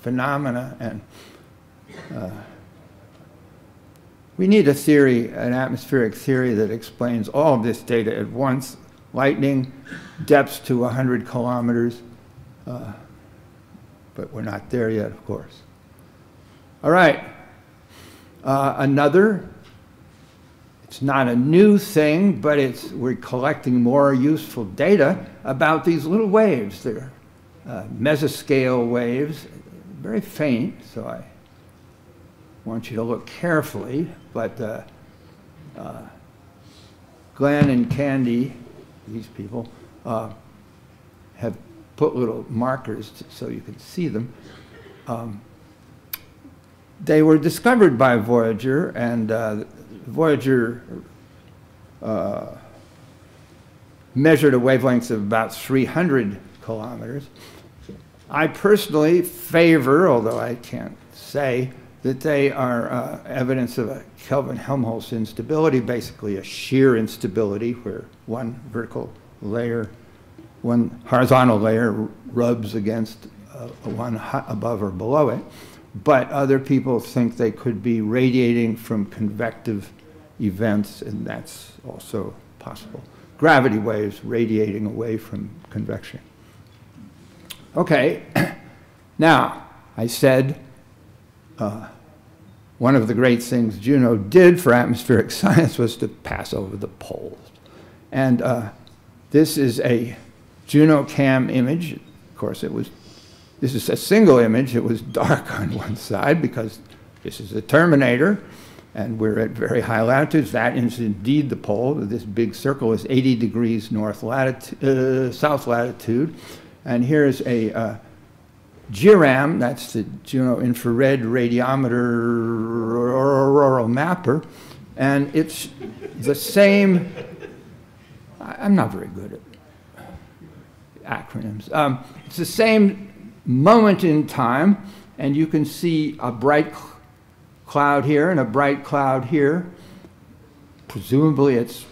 phenomena, and we need a theory, an atmospheric theory that explains all of this data at once. Lightning, depths to 100 kilometers. But we're not there yet, of course. All right. Another, it's not a new thing, but it's, we're collecting more useful data about these little waves. They're mesoscale waves, very faint, so I want you to look carefully. But Glenn and Candy, these people, have put little markers so you can see them. They were discovered by Voyager, and Voyager measured a wavelength of about 300 kilometers. I personally favor, although I can't say, that they are evidence of a Kelvin-Helmholtz instability, basically a shear instability where one vertical layer, one horizontal layer rubs against one above or below it, but other people think they could be radiating from convective events, and that's also possible. Gravity waves radiating away from convection. Okay, now I said one of the great things Juno did for atmospheric science was to pass over the poles. And this is a Juno cam image. Of course, it was, this is a single image. It was dark on one side because this is the Terminator, and we're at very high latitudes. That is indeed the pole. This big circle is 80 degrees north latitude, south latitude. And here's a JIRAM, that's the Juno Infrared Radiometer Auroral Mapper, and it's the same. I'm not very good at acronyms. It's the same moment in time, and you can see a bright cloud here and a bright cloud here. Presumably it's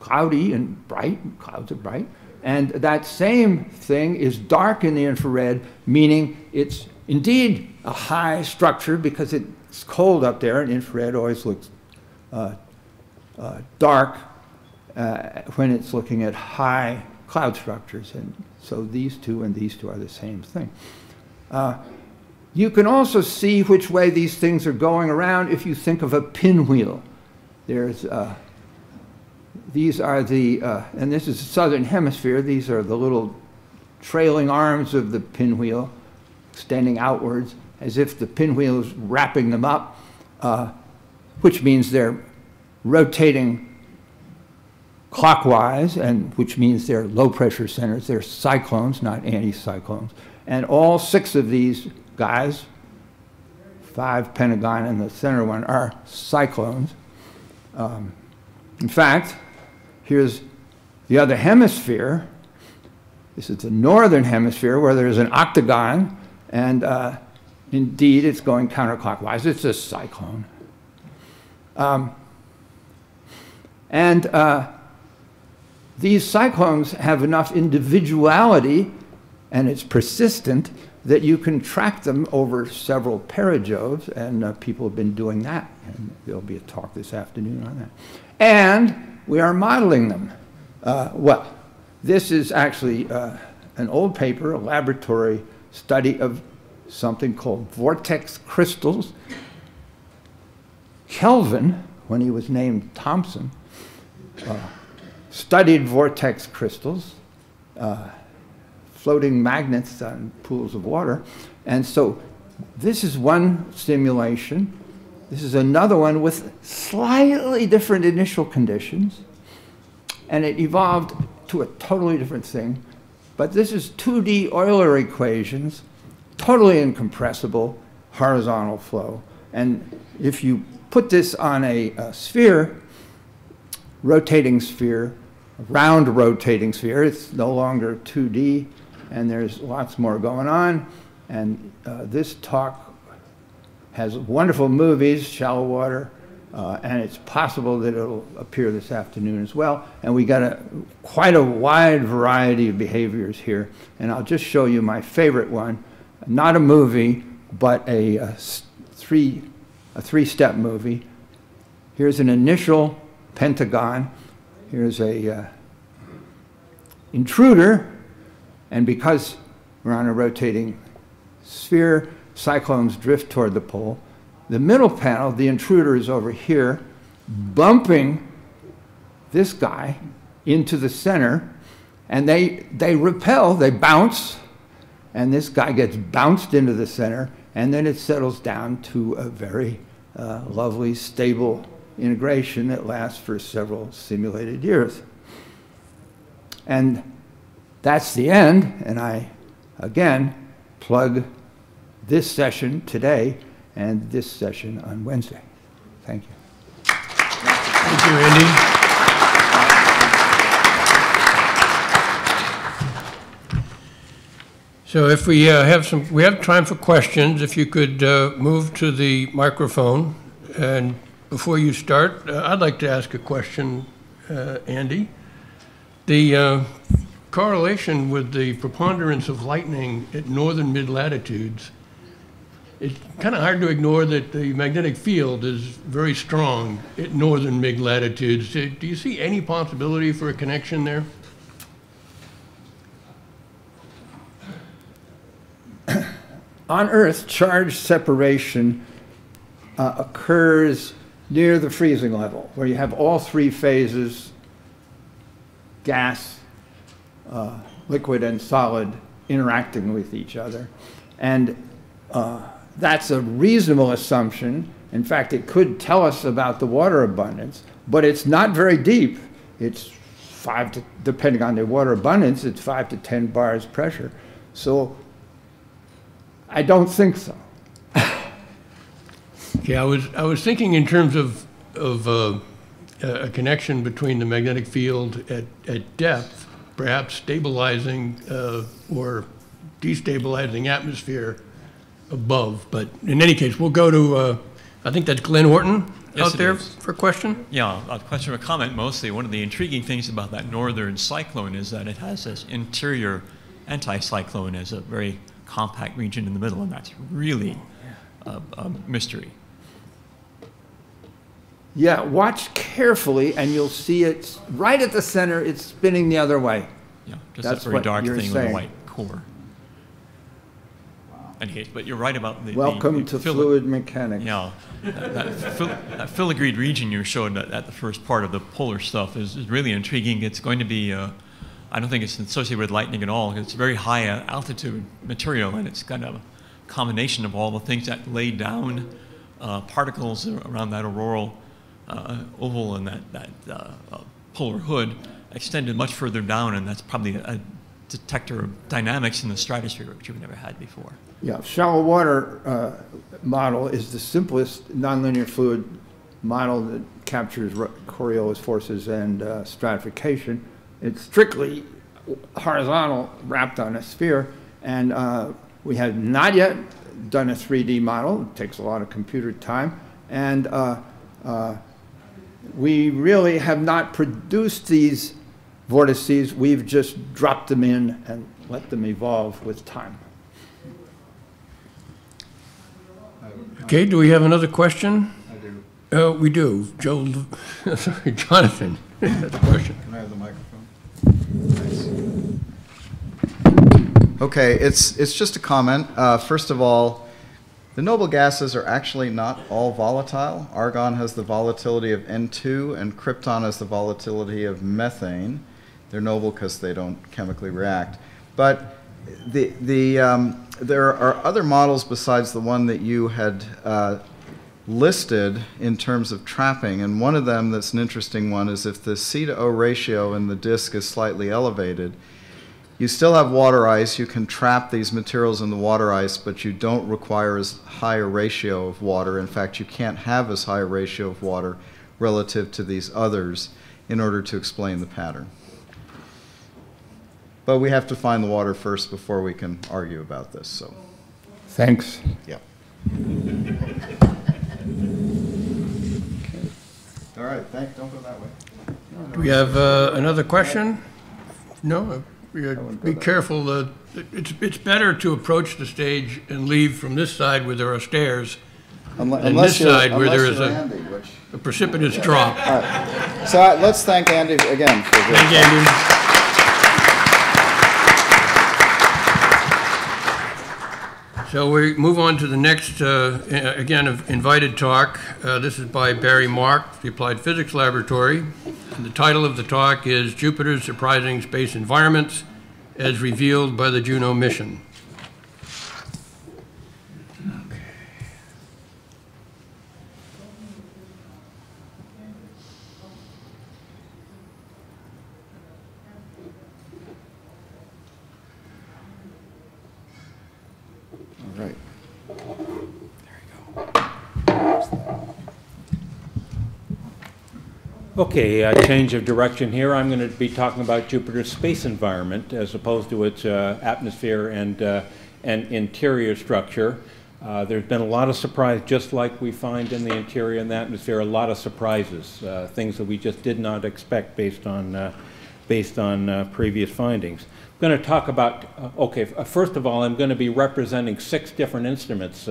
cloudy and bright, clouds are bright. And that same thing is dark in the infrared, meaning it's indeed a high structure because it's cold up there, and infrared always looks dark when it's looking at high cloud structures. And so these two are the same thing. You can also see which way these things are going around if you think of a pinwheel. There's, these are the, and this is the southern hemisphere, these are the little trailing arms of the pinwheel extending outwards as if the pinwheel is wrapping them up, which means they're rotating clockwise, and which means they're low pressure centers, they're cyclones, not anticyclones. And all six of these guys, five pentagon and the center one, are cyclones. In fact, here's the other hemisphere. This is the northern hemisphere where there's an octagon, and indeed it's going counterclockwise. It's a cyclone. These cyclones have enough individuality, and it's persistent, that you can track them over several perijoves, and people have been doing that, and there'll be a talk this afternoon on that. And we are modeling them. Well, this is actually an old paper, a laboratory study of something called vortex crystals. Kelvin, when he was named Thomson, studied vortex crystals, floating magnets on pools of water. And so this is one simulation. This is another one with slightly different initial conditions, and it evolved to a totally different thing. But this is 2D Euler equations, totally incompressible, horizontal flow. And if you put this on a sphere, rotating sphere, a round rotating sphere, it's no longer 2D, and there's lots more going on. And this talk has wonderful movies, Shallow Water, and it's possible that it'll appear this afternoon as well. And we got quite a wide variety of behaviors here. And I'll just show you my favorite one, not a movie, but a three-step movie. Here's an initial pentagon. Here's a intruder. And because we're on a rotating sphere, cyclones drift toward the pole. The middle panel, the intruder, is over here, bumping this guy into the center, and they repel, they bounce, and this guy gets bounced into the center, and then it settles down to a very lovely, stable integration that lasts for several simulated years. And that's the end, and I, again, plug this session today and this session on Wednesday. Thank you. Thank you, Randy. So if we have time for questions, if you could move to the microphone. And before you start, I'd like to ask a question, Andy. The correlation with the preponderance of lightning at northern mid-latitudes, it's kind of hard to ignore that the magnetic field is very strong at northern mid-latitudes. Do you see any possibility for a connection there? On Earth, charge separation occurs near the freezing level, where you have all three phases, gas, liquid, and solid, interacting with each other. And that's a reasonable assumption. In fact, it could tell us about the water abundance, but it's not very deep. It's depending on the water abundance, it's 5 to 10 bars pressure. So I don't think so. Yeah, I was thinking in terms of a connection between the magnetic field at depth, perhaps stabilizing or destabilizing atmosphere above. But in any case, we'll go to, I think that's Glenn Orton out there for a question. Yeah, a question or a comment mostly. One of the intriguing things about that northern cyclone is that it has this interior anticyclone as a very compact region in the middle, and that's really a mystery. Yeah, watch carefully, and you'll see it's right at the center, it's spinning the other way. Yeah, just that's that very dark thing with the white core. any case, but you're right about the... Welcome to fluid mechanics. Yeah, that filigreed region you showed at the first part of the polar stuff is really intriguing. It's going to be, I don't think it's associated with lightning at all. It's very high altitude material, and it's kind of a combination of all the things that lay down particles around that auroral oval and that polar hood extended much further down, and that's probably a detector of dynamics in the stratosphere, which we've never had before. Yeah, shallow water model is the simplest nonlinear fluid model that captures Coriolis forces and stratification. It's strictly horizontal, wrapped on a sphere, and we have not yet done a 3D model. It takes a lot of computer time, and we really have not produced these vortices. We've just dropped them in and let them evolve with time. Okay, do we have another question? I do. Oh, we do. Joe, sorry, Jonathan has a question. Can I have the microphone? Nice. Okay, it's just a comment. First of all, the noble gases are actually not all volatile. Argon has the volatility of N2, and krypton has the volatility of methane. They're noble because they don't chemically react. But there are other models besides the one that you had listed in terms of trapping. And one of them that's an interesting one is if the C to O ratio in the disk is slightly elevated, you still have water ice. You can trap these materials in the water ice, but you don't require as high a ratio of water. In fact, you can't have as high a ratio of water relative to these others in order to explain the pattern. But we have to find the water first before we can argue about this. So, thanks. Yeah. Okay. All right. Thanks. Don't go that way. Do we have another question? No. Be careful. It's better to approach the stage and leave from this side where there are stairs, and this side where there is a precipitous drop. All right. So let's thank Andy again for this. Thank Andy. So we move on to the next, again, invited talk. This is by Barry Mauk, the Applied Physics Laboratory. And the title of the talk is Jupiter's Surprising Space Environments as Revealed by the Juno Mission. Okay. All right. Okay, a change of direction here. I'm going to be talking about Jupiter's space environment as opposed to its atmosphere and interior structure. There's been a lot of surprise, just like we find in the interior and the atmosphere, a lot of surprises, things that we just did not expect based on, previous findings. I'm going to talk about, first of all, I'm going to be representing 6 different instruments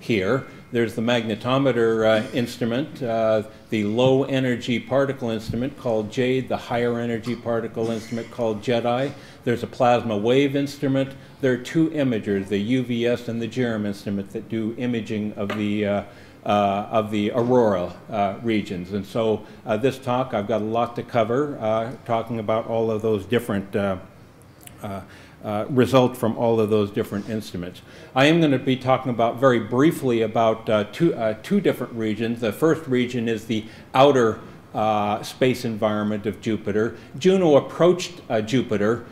here. There's the magnetometer instrument, the low energy particle instrument called Jade, the higher energy particle instrument called Jedi. There's a plasma wave instrument. There are 2 imagers, the UVS and the JIRAM instrument, that do imaging of the auroral regions. And so this talk, I've got a lot to cover, talking about all of those different result from all of those different instruments. I am going to be talking about very briefly about two different regions. The first region is the outer space environment of Jupiter. Juno approached Jupiter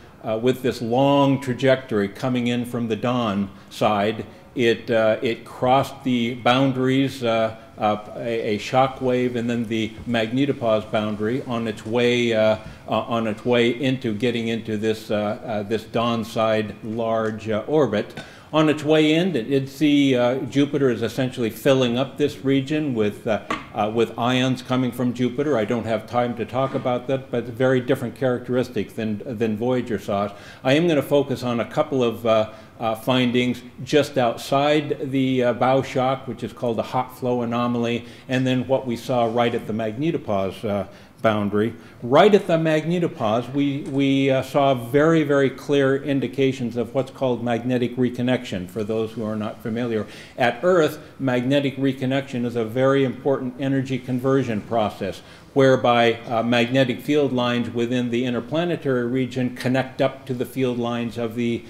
with this long trajectory coming in from the dawn side. It crossed the boundaries, a shock wave, and then the magnetopause boundary on its way into getting into this this dawn side large orbit. On its way in, it see Jupiter is essentially filling up this region with ions coming from Jupiter. I don't have time to talk about that, but very different characteristics than Voyager saw. I am going to focus on a couple of findings just outside the bow shock, which is called a hot flow anomaly, and then what we saw right at the magnetopause boundary. Right at the magnetopause, we saw very, very clear indications of what's called magnetic reconnection, for those who are not familiar. At Earth, magnetic reconnection is a very important energy conversion process, whereby magnetic field lines within the interplanetary region connect up to the field lines of the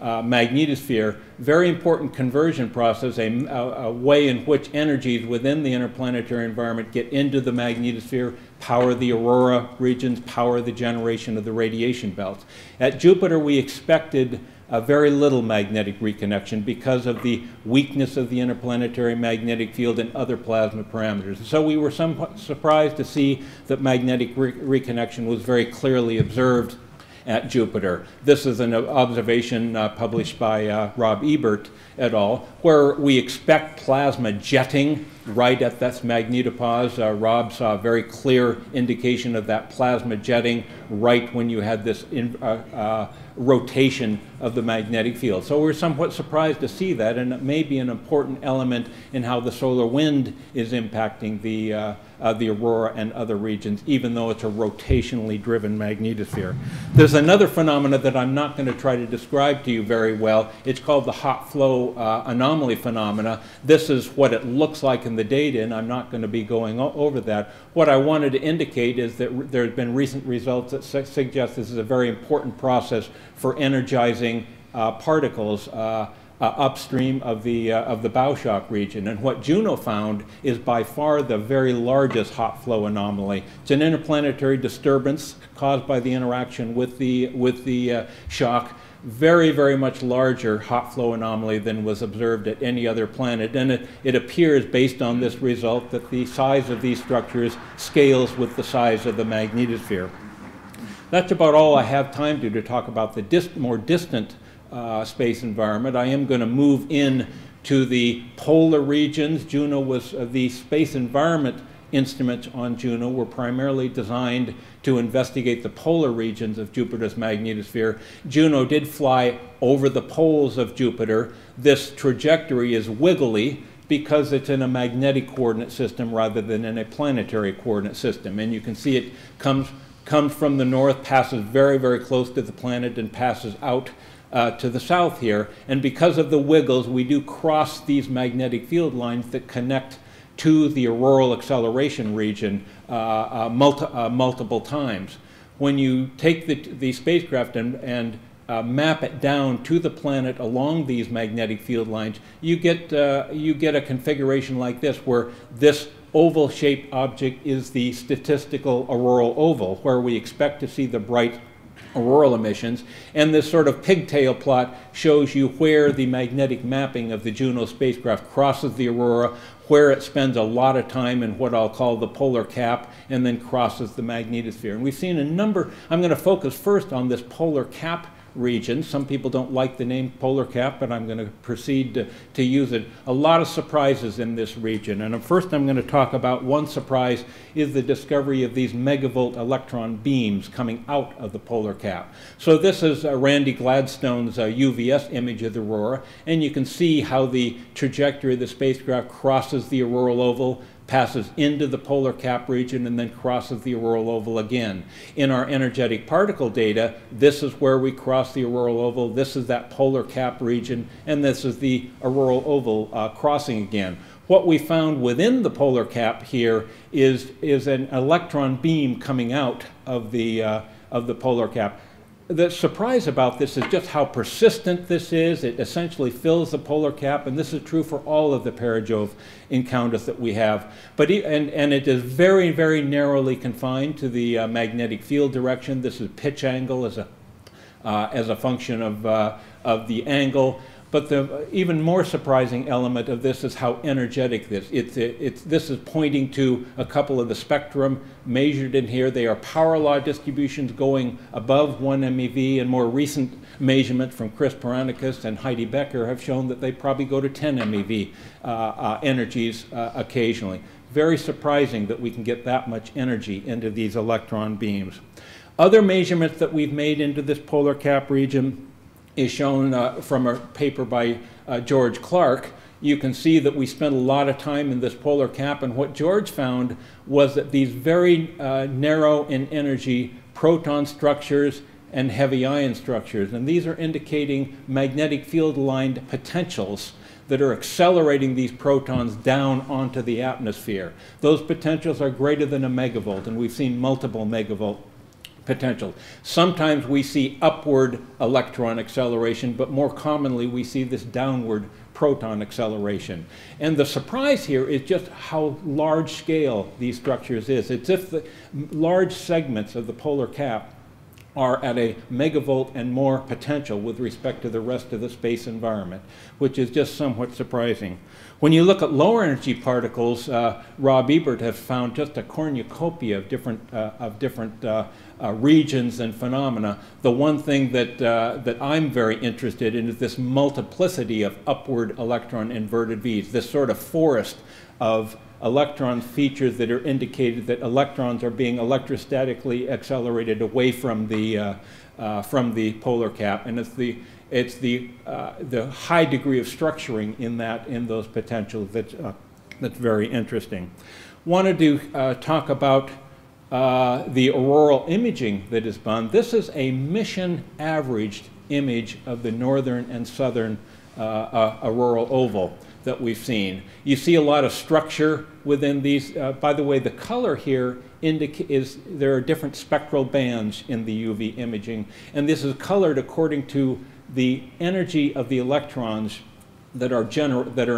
magnetosphere. Very important conversion process, a way in which energies within the interplanetary environment get into the magnetosphere, power the aurora regions, power the generation of the radiation belts. At Jupiter, we expected very little magnetic reconnection because of the weakness of the interplanetary magnetic field and other plasma parameters. So we were somewhat surprised to see that magnetic reconnection was very clearly observed at Jupiter. This is an observation published by Rob Ebert et al., where we expect plasma jetting right at this magnetopause. Rob saw a very clear indication of that plasma jetting right when you had this rotation of the magnetic field. So we're somewhat surprised to see that, and it may be an important element in how the solar wind is impacting the aurora and other regions, even though it's a rotationally driven magnetosphere. There's another phenomena that I'm not going to try to describe to you very well. It's called the hot flow anomaly phenomena. This is what it looks like in the data, and I'm not going to be going over that. What I wanted to indicate is that there have been recent results that suggest this is a very important process for energizing particles upstream of the bow shock region. And what Juno found is by far the very largest hot flow anomaly. It's an interplanetary disturbance caused by the interaction with the shock. Very, very much larger hot flow anomaly than was observed at any other planet. And it appears, based on this result, that the size of these structures scales with the size of the magnetosphere. That's about all I have time to talk about the more distant space environment. I am going to move in to the polar regions. Juno was the space environment instruments on Juno were primarily designed to investigate the polar regions of Jupiter's magnetosphere. Juno did fly over the poles of Jupiter. This trajectory is wiggly because it's in a magnetic coordinate system rather than in a planetary coordinate system, and you can see it comes from the north, passes very, very close to the planet, and passes out to the south here. And because of the wiggles, we do cross these magnetic field lines that connect to the auroral acceleration region multiple times. When you take the spacecraft and map it down to the planet along these magnetic field lines, you get a configuration like this, where this oval-shaped object is the statistical auroral oval, where we expect to see the bright auroral emissions, and this sort of pigtail plot shows you where the magnetic mapping of the Juno spacecraft crosses the aurora, where it spends a lot of time in what I'll call the polar cap, and then crosses the magnetosphere. And we've seen a number. I'm going to focus first on this polar cap region. Some people don't like the name polar cap, but I'm going to proceed to use it. A lot of surprises in this region, and first I'm going to talk about one surprise is the discovery of these megavolt electron beams coming out of the polar cap. So this is Randy Gladstone's UVS image of the aurora, and you can see how the trajectory of the spacecraft crosses the auroral oval, passes into the polar cap region, and then crosses the auroral oval again. In our energetic particle data, this is where we cross the auroral oval, this is that polar cap region, and this is the auroral oval crossing again. What we found within the polar cap here is an electron beam coming out of the polar cap. The surprise about this is just how persistent this is. It essentially fills the polar cap, and this is true for all of the perigove encounters that we have. But and it is very, very narrowly confined to the magnetic field direction. This is pitch angle as a function of the angle. But the even more surprising element of this is how energetic this is. This is pointing to a couple of the spectrum measured in here. They are power law distributions going above 1 MeV, and more recent measurements from Chris Peronikos and Heidi Becker have shown that they probably go to 10 MeV energies occasionally. Very surprising that we can get that much energy into these electron beams. Other measurements that we've made into this polar cap region is shown from a paper by George Clark you can see that we spent a lot of time in this polar cap, and what George found was that these very narrow in energy proton structures and heavy ion structures, and these are indicating magnetic field-aligned potentials that are accelerating these protons down onto the atmosphere. Those potentials are greater than a megavolt, and we've seen multiple megavolt potential. Sometimes we see upward electron acceleration, but more commonly we see this downward proton acceleration. And the surprise here is just how large scale these structures is. It's as if the large segments of the polar cap are at a megavolt and more potential with respect to the rest of the space environment, which is just somewhat surprising. When you look at lower energy particles, Rob Ebert has found just a cornucopia of different, regions and phenomena. The one thing that, that I'm very interested in is this multiplicity of upward electron inverted Vs, this sort of forest of electron features that are indicated that electrons are being electrostatically accelerated away from the polar cap, and it's the high degree of structuring in that in those potentials that's very interesting. Wanted to talk about the auroral imaging that is done. This is a mission averaged image of the northern and southern auroral oval that we've seen. You see a lot of structure within these. By the way, the color here is there are different spectral bands in the UV imaging, and this is colored according to the energy of the electrons that are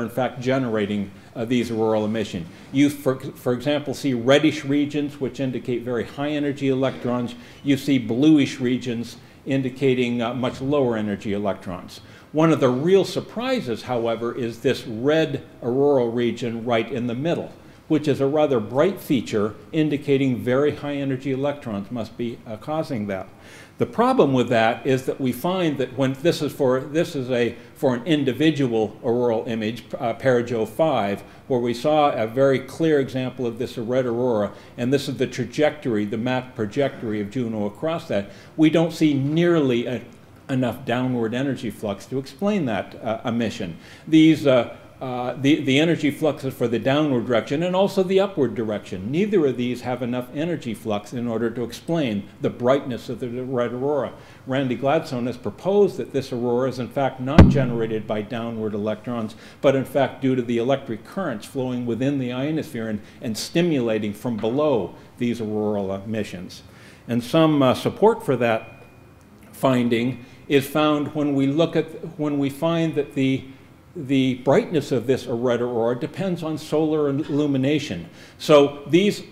in fact generating these auroral emissions. You, for example, see reddish regions which indicate very high energy electrons. You see bluish regions indicating much lower energy electrons. One of the real surprises, however, is this red auroral region right in the middle, which is a rather bright feature indicating very high energy electrons must be causing that. The problem with that is that we find that when this is for an individual auroral image, Parajo 5, where we saw a very clear example of this red aurora, and this is the trajectory, the map trajectory of Juno across that, we don't see nearly enough downward energy flux to explain that emission. These the energy fluxes for the downward direction and also the upward direction. Neither of these have enough energy flux in order to explain the brightness of the red aurora. Randy Gladstone has proposed that this aurora is in fact not generated by downward electrons, but in fact due to the electric currents flowing within the ionosphere and stimulating from below these auroral emissions. And some support for that finding is found when we look at when we find that the brightness of this red aurora depends on solar illumination. So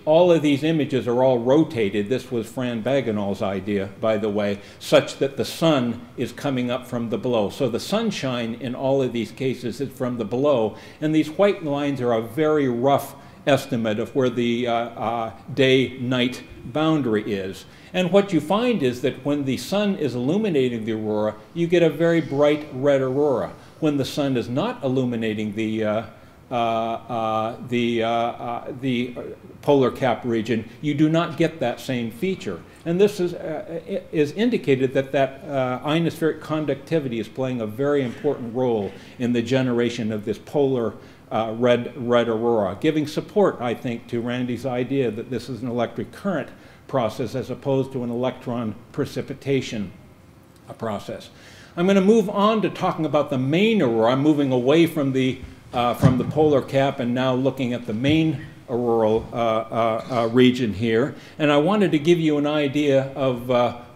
all of these images are all rotated. This was Fran Bagenal's idea, by the way, such that the sun is coming up from the below. So the sunshine in all of these cases is from the below, and these white lines are a very rough estimate of where the day-night boundary is. And what you find is that when the sun is illuminating the aurora, you get a very bright red aurora. When the sun is not illuminating the polar cap region, you do not get that same feature. And this is indicated that ionospheric conductivity is playing a very important role in the generation of this polar red aurora, giving support, I think, to Randy's idea that this is an electric current process as opposed to an electron precipitation process. I'm going to move on to talking about the main aurora. I'm moving away from the polar cap and now looking at the main auroral region here. And I wanted to give you an idea of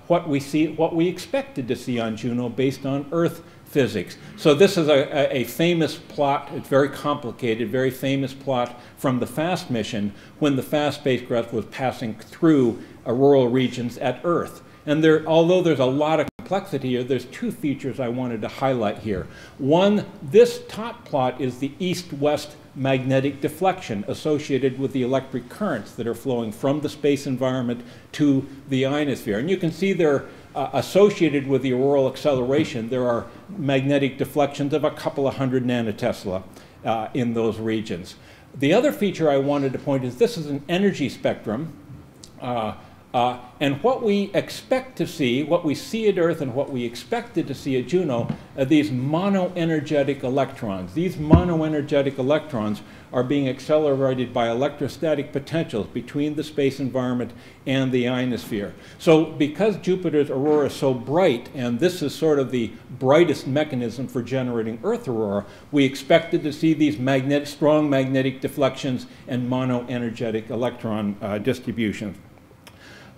what we expected to see on Juno based on Earth physics. So this is a famous plot. It's very complicated, very famous plot from the FAST mission when the FAST spacecraft was passing through auroral regions at Earth. And although there's a lot of complexity here, there's two features I wanted to highlight here. One, this top plot is the east-west magnetic deflection associated with the electric currents that are flowing from the space environment to the ionosphere. And you can see there, associated with the auroral acceleration, there are magnetic deflections of a couple of hundred nanotesla in those regions. The other feature I wanted to point is this is an energy spectrum And what we expect to see, what we see at Earth and what we expected to see at Juno, are these monoenergetic electrons. These monoenergetic electrons are being accelerated by electrostatic potentials between the space environment and the ionosphere. So because Jupiter's aurora is so bright, and this is sort of the brightest mechanism for generating Earth aurora, we expected to see these strong magnetic deflections and monoenergetic electron distribution.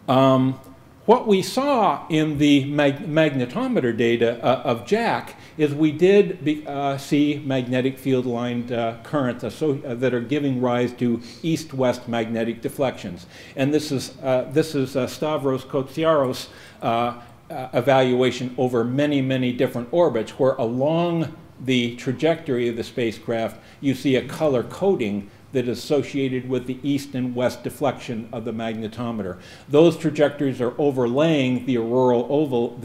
What we saw in the magnetometer data of Jack is we did see magnetic field-lined currents that are giving rise to east-west magnetic deflections. And this is Stavros Kotsiaros' evaluation over many, many different orbits, where along the trajectory of the spacecraft, you see a color coding that is associated with the east and west deflection of the magnetometer. Those trajectories are overlaying the auroral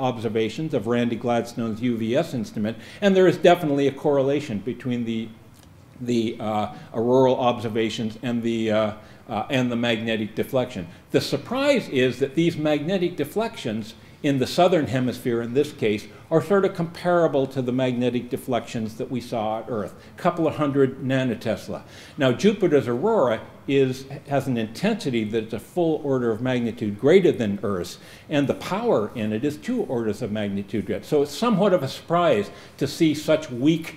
observations of Randy Gladstone's UVS instrument, and there is definitely a correlation between the auroral observations and the magnetic deflection. The surprise is that these magnetic deflections in the southern hemisphere, in this case, are sort of comparable to the magnetic deflections that we saw at Earth, a couple of hundred nanotesla. Now, Jupiter's aurora has an intensity that's a full order of magnitude greater than Earth's, and the power in it is 2 orders of magnitude greater. So it's somewhat of a surprise to see such weak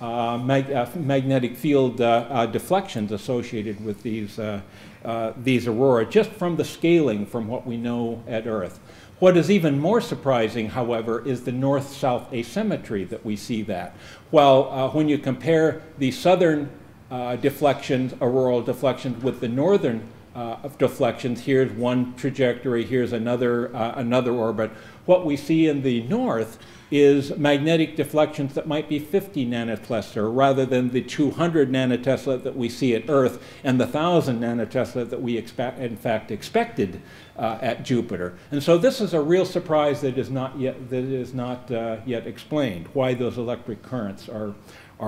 magnetic field deflections associated with these aurora, just from the scaling from what we know at Earth. What is even more surprising, however, is the north-south asymmetry that we see that. While when you compare the southern deflections, auroral deflections, with the northern deflections, here's one trajectory, here's another orbit, what we see in the north is magnetic deflections that might be 50 nanotesla rather than the 200 nanotesla that we see at Earth and the 1,000 nanotesla that we in fact expected at Jupiter. And so this is a real surprise that is not yet, that is not yet explained, why those electric currents are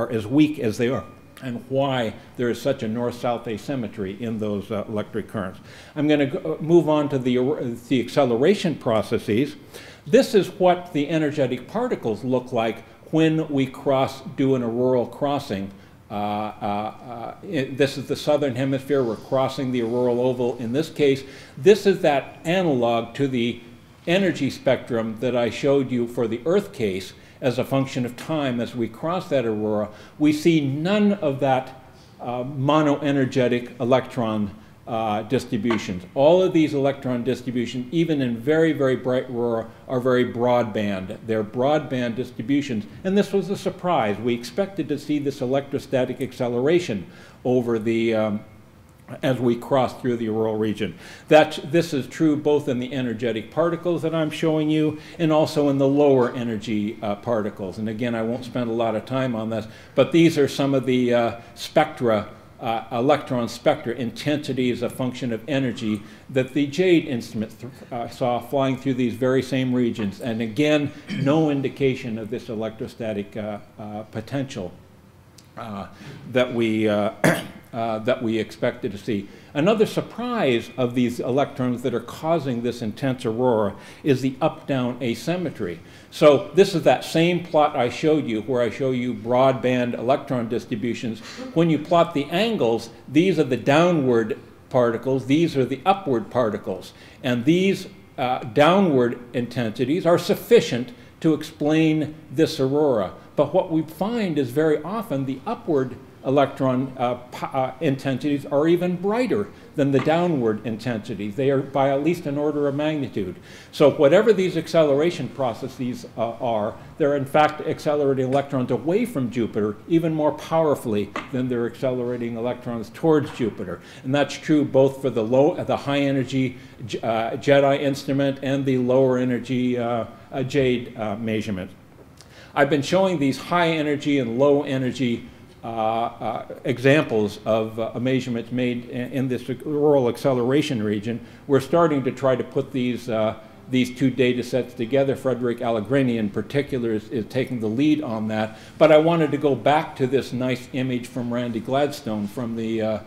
as weak as they are, and why there is such a north-south asymmetry in those electric currents. I'm going to move on to the acceleration processes. This is what the energetic particles look like when we do an auroral crossing. This is the southern hemisphere. We're crossing the auroral oval in this case. This is that analog to the energy spectrum that I showed you for the Earth case. As a function of time, as we cross that aurora, we see none of that monoenergetic electron distributions. All of these electron distributions, even in very, very bright aurora, are very broadband. They're broadband distributions, and this was a surprise. We expected to see this electrostatic acceleration over the as we cross through the auroral region. This is true both in the energetic particles that I'm showing you and also in the lower energy particles. And again, I won't spend a lot of time on this, but these are some of the spectra, electron spectra. Intensity is a function of energy that the Jade instrument saw flying through these very same regions. And again, no indication of this electrostatic potential that we expected to see. Another surprise of these electrons that are causing this intense aurora is the up-down asymmetry. So this is that same plot I showed you, where I show you broadband electron distributions. When you plot the angles, these are the downward particles, these are the upward particles. And these downward intensities are sufficient to explain this aurora. But what we find is very often the upward electron intensities are even brighter than the downward intensities. They are by at least an order of magnitude. So whatever these acceleration processes are, they're in fact accelerating electrons away from Jupiter even more powerfully than they're accelerating electrons towards Jupiter. And that's true both for the high energy Jedi instrument and the lower energy Jade measurement. I've been showing these high energy and low energy examples of measurements made in this auroral acceleration region. We're starting to try to put these two data sets together. Frederick Allegrini in particular is taking the lead on that. But I wanted to go back to this nice image from Randy Gladstone from the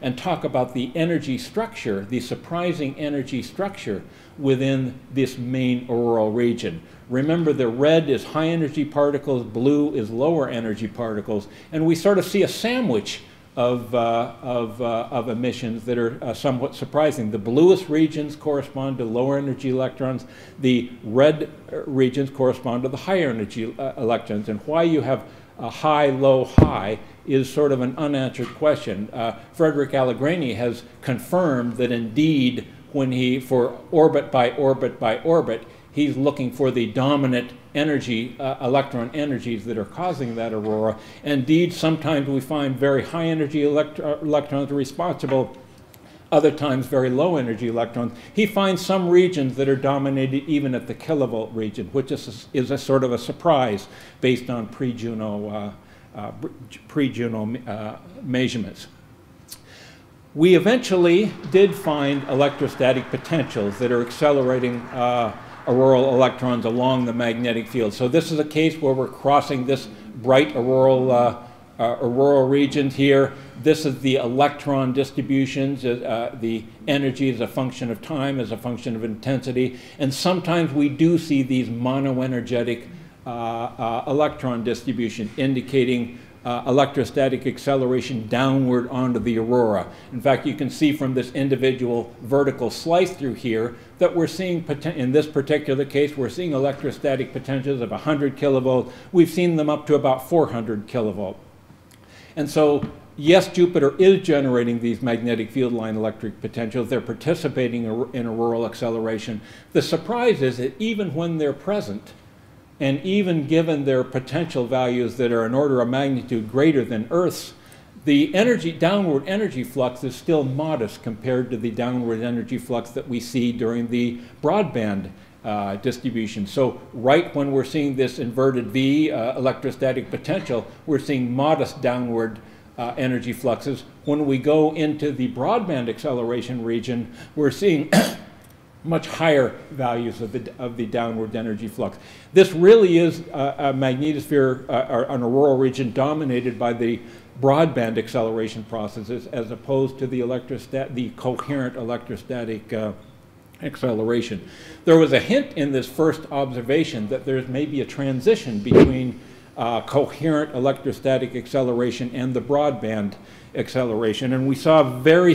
and talk about the energy structure, the surprising energy structure within this main auroral region. Remember, the red is high energy particles, blue is lower energy particles, and we sort of see a sandwich of emissions that are somewhat surprising. The bluest regions correspond to lower energy electrons. The red regions correspond to the higher energy electrons. And why you have a high, low, high is sort of an unanswered question. Frederick Allegrini has confirmed that indeed, when he, for orbit by orbit by orbit, he's looking for the dominant energy, electron energies that are causing that aurora. Indeed, sometimes we find very high energy electrons are responsible, other times very low energy electrons. He finds some regions that are dominated even at the kilovolt region, which is a sort of a surprise based on pre-Juno measurements. We eventually did find electrostatic potentials that are accelerating auroral electrons along the magnetic field. So this is a case where we're crossing this bright auroral, auroral region here. This is the electron distributions. The energy is a function of time, is a function of intensity. And sometimes we do see these monoenergetic electron distribution indicating electrostatic acceleration downward onto the aurora. In fact, you can see from this individual vertical slice through here that we're seeing, in this particular case, we're seeing electrostatic potentials of 100 kilovolt. We've seen them up to about 400 kilovolt. And so, yes, Jupiter is generating these magnetic field line electric potentials. They're participating in auroral acceleration. The surprise is that even when they're present, and even given their potential values that are an order of magnitude greater than Earth's, the energy, downward energy flux is still modest compared to the downward energy flux that we see during the broadband distribution. So right when we're seeing this inverted V electrostatic potential, we're seeing modest downward energy fluxes. When we go into the broadband acceleration region, we're seeing much higher values of the downward energy flux. This really is a magnetosphere, or an auroral region dominated by the broadband acceleration processes as opposed to the coherent electrostatic acceleration. There was a hint in this first observation that there's maybe a transition between coherent electrostatic acceleration and the broadband acceleration, and we saw very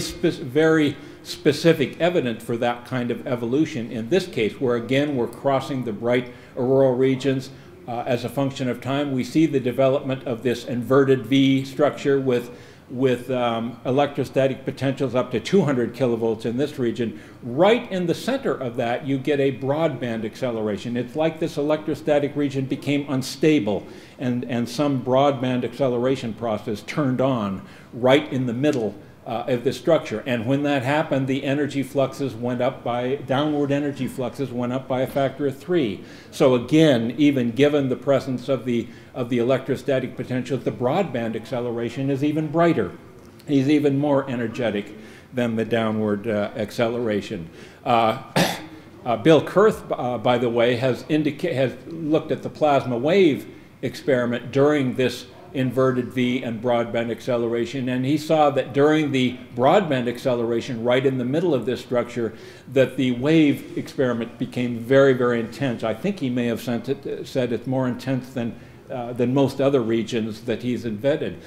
specific evidence for that kind of evolution in this case, where again we're crossing the bright auroral regions as a function of time. We see the development of this inverted V structure with electrostatic potentials up to 200 kilovolts in this region. Right in the center of that, you get a broadband acceleration. It's like this electrostatic region became unstable, and some broadband acceleration process turned on right in the middle of this structure. And when that happened, the energy fluxes went up by, downward energy fluxes went up by a factor of 3. So again, even given the presence of the electrostatic potential, the broadband acceleration is even brighter, is even more energetic than the downward acceleration. Bill Kurth, by the way, has looked at the plasma wave experiment during this inverted V and broadband acceleration, and he saw that during the broadband acceleration, right in the middle of this structure, that the wave experiment became very, very intense. I think he may have said it's more intense than most other regions that he's visited.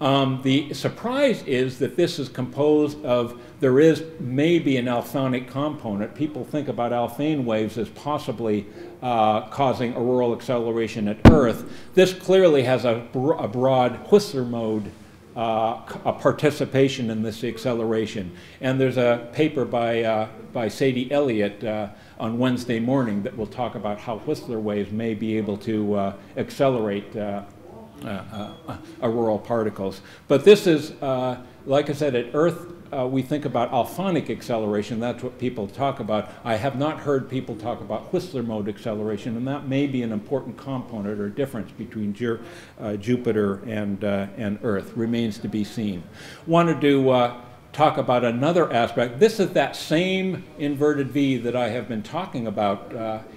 The surprise is that this is composed of, there is maybe an alphanic component. People think about alphane waves as possibly causing auroral acceleration at Earth. This clearly has a broad Whistler mode a participation in this acceleration. And there's a paper by Sadie Elliott on Wednesday morning that will talk about how Whistler waves may be able to accelerate auroral particles. But this is, like I said, at Earth we think about alphonic acceleration. That's what people talk about. I have not heard people talk about Whistler mode acceleration, and that may be an important component or difference between Jupiter and Earth. Remains to be seen. Wanted to talk about another aspect. This is that same inverted V that I have been talking about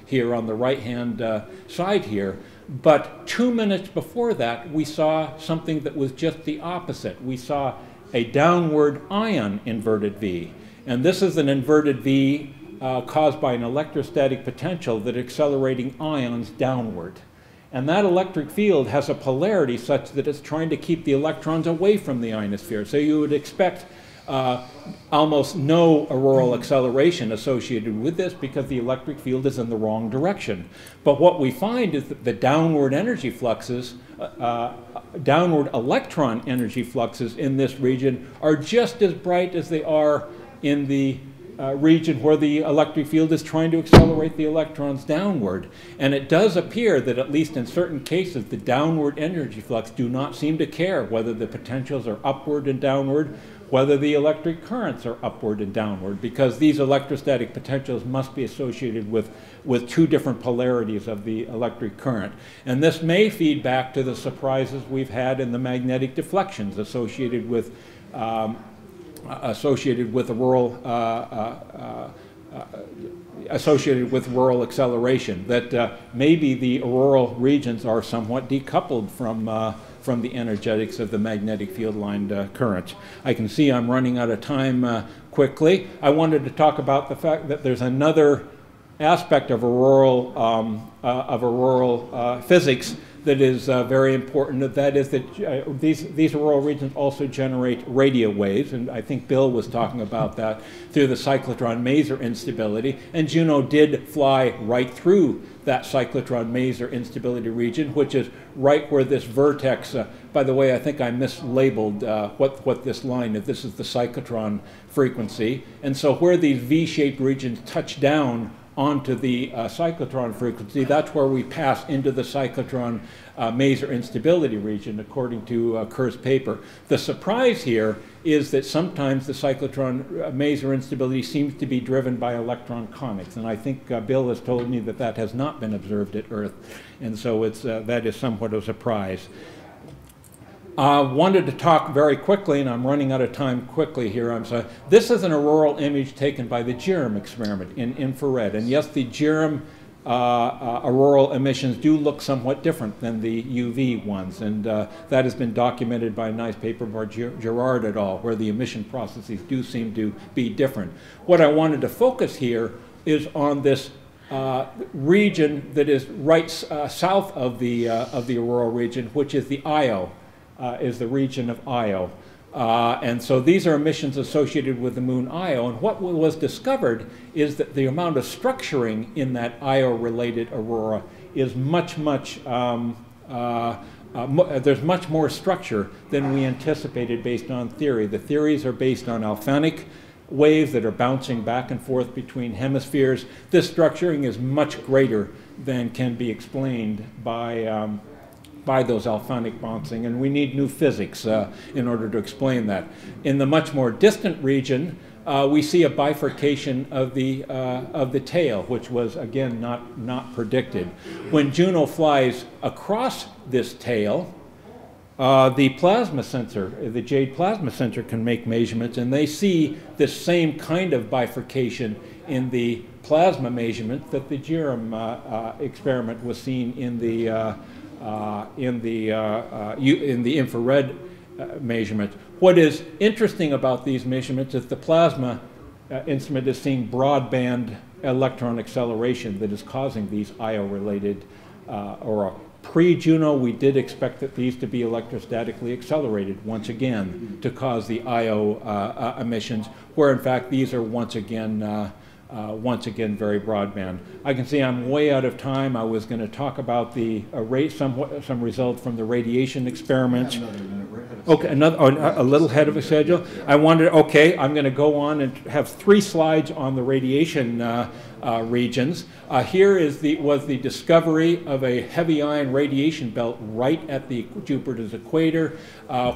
here on the right-hand side here. But 2 minutes before that, we saw something that was just the opposite. We saw a downward ion inverted V. And this is an inverted V caused by an electrostatic potential that accelerating ions downward. And that electric field has a polarity such that it's trying to keep the electrons away from the ionosphere. So you would expect almost no auroral acceleration associated with this because the electric field is in the wrong direction. But what we find is that the downward energy fluxes, downward electron energy fluxes in this region are just as bright as they are in the region where the electric field is trying to accelerate the electrons downward. And it does appear that, at least in certain cases, the downward energy flux do not seem to care whether the potentials are upward and downward, whether the electric currents are upward and downward, because these electrostatic potentials must be associated with two different polarities of the electric current. And this may feed back to the surprises we've had in the magnetic deflections associated with auroral acceleration, that maybe the auroral regions are somewhat decoupled from the energetics of the magnetic field-lined currents. I can see I'm running out of time quickly. I wanted to talk about the fact that there's another aspect of auroral physics that is very important. That is that these auroral regions also generate radio waves, and I think Bill was talking about that through the cyclotron-Maser instability. And Juno did fly right through that cyclotron-Maser instability region, which is right where this vertex. By the way, I think I mislabeled what this line is. This is the cyclotron frequency, and so where these V-shaped regions touch down onto the cyclotron frequency, that's where we pass into the cyclotron Maser instability region, according to Kerr's paper. The surprise here is that sometimes the cyclotron Maser instability seems to be driven by electron comets, and I think Bill has told me that that has not been observed at Earth, and so it's, that is somewhat of a surprise. I wanted to talk very quickly, and I'm running out of time quickly here. I'm sorry. This is an auroral image taken by the JIRAM experiment in infrared. And yes, the JIRAM auroral emissions do look somewhat different than the UV ones. And that has been documented by a nice paper by Gerard et al., where the emission processes do seem to be different. What I wanted to focus here is on this region that is right south of the auroral region, which is the Io. Is the region of Io. And so these are emissions associated with the moon Io. And what was discovered is that the amount of structuring in that Io-related aurora is much, much, there's much more structure than we anticipated based on theory. The theories are based on alphanic waves that are bouncing back and forth between hemispheres. This structuring is much greater than can be explained by those alphonic bouncing, and we need new physics in order to explain that. In the much more distant region, we see a bifurcation of the tail, which was again not predicted. When Juno flies across this tail, the plasma sensor, the Jade plasma sensor, can make measurements, and they see this same kind of bifurcation in the plasma measurement that the JIRAM experiment was seen in the infrared measurement. What is interesting about these measurements is the plasma instrument is seeing broadband electron acceleration that is causing these Io-related aurora. Pre-Juno, we did expect that these to be electrostatically accelerated once again to cause the Io emissions, where in fact these are once again very broadband. I can see I'm way out of time. I was going to talk about the some results from the radiation experiment. Okay, a little ahead of a schedule. I wanted, okay, I'm going to go on and have 3 slides on the radiation regions. Here was the discovery of a heavy ion radiation belt right at the Jupiter's equator.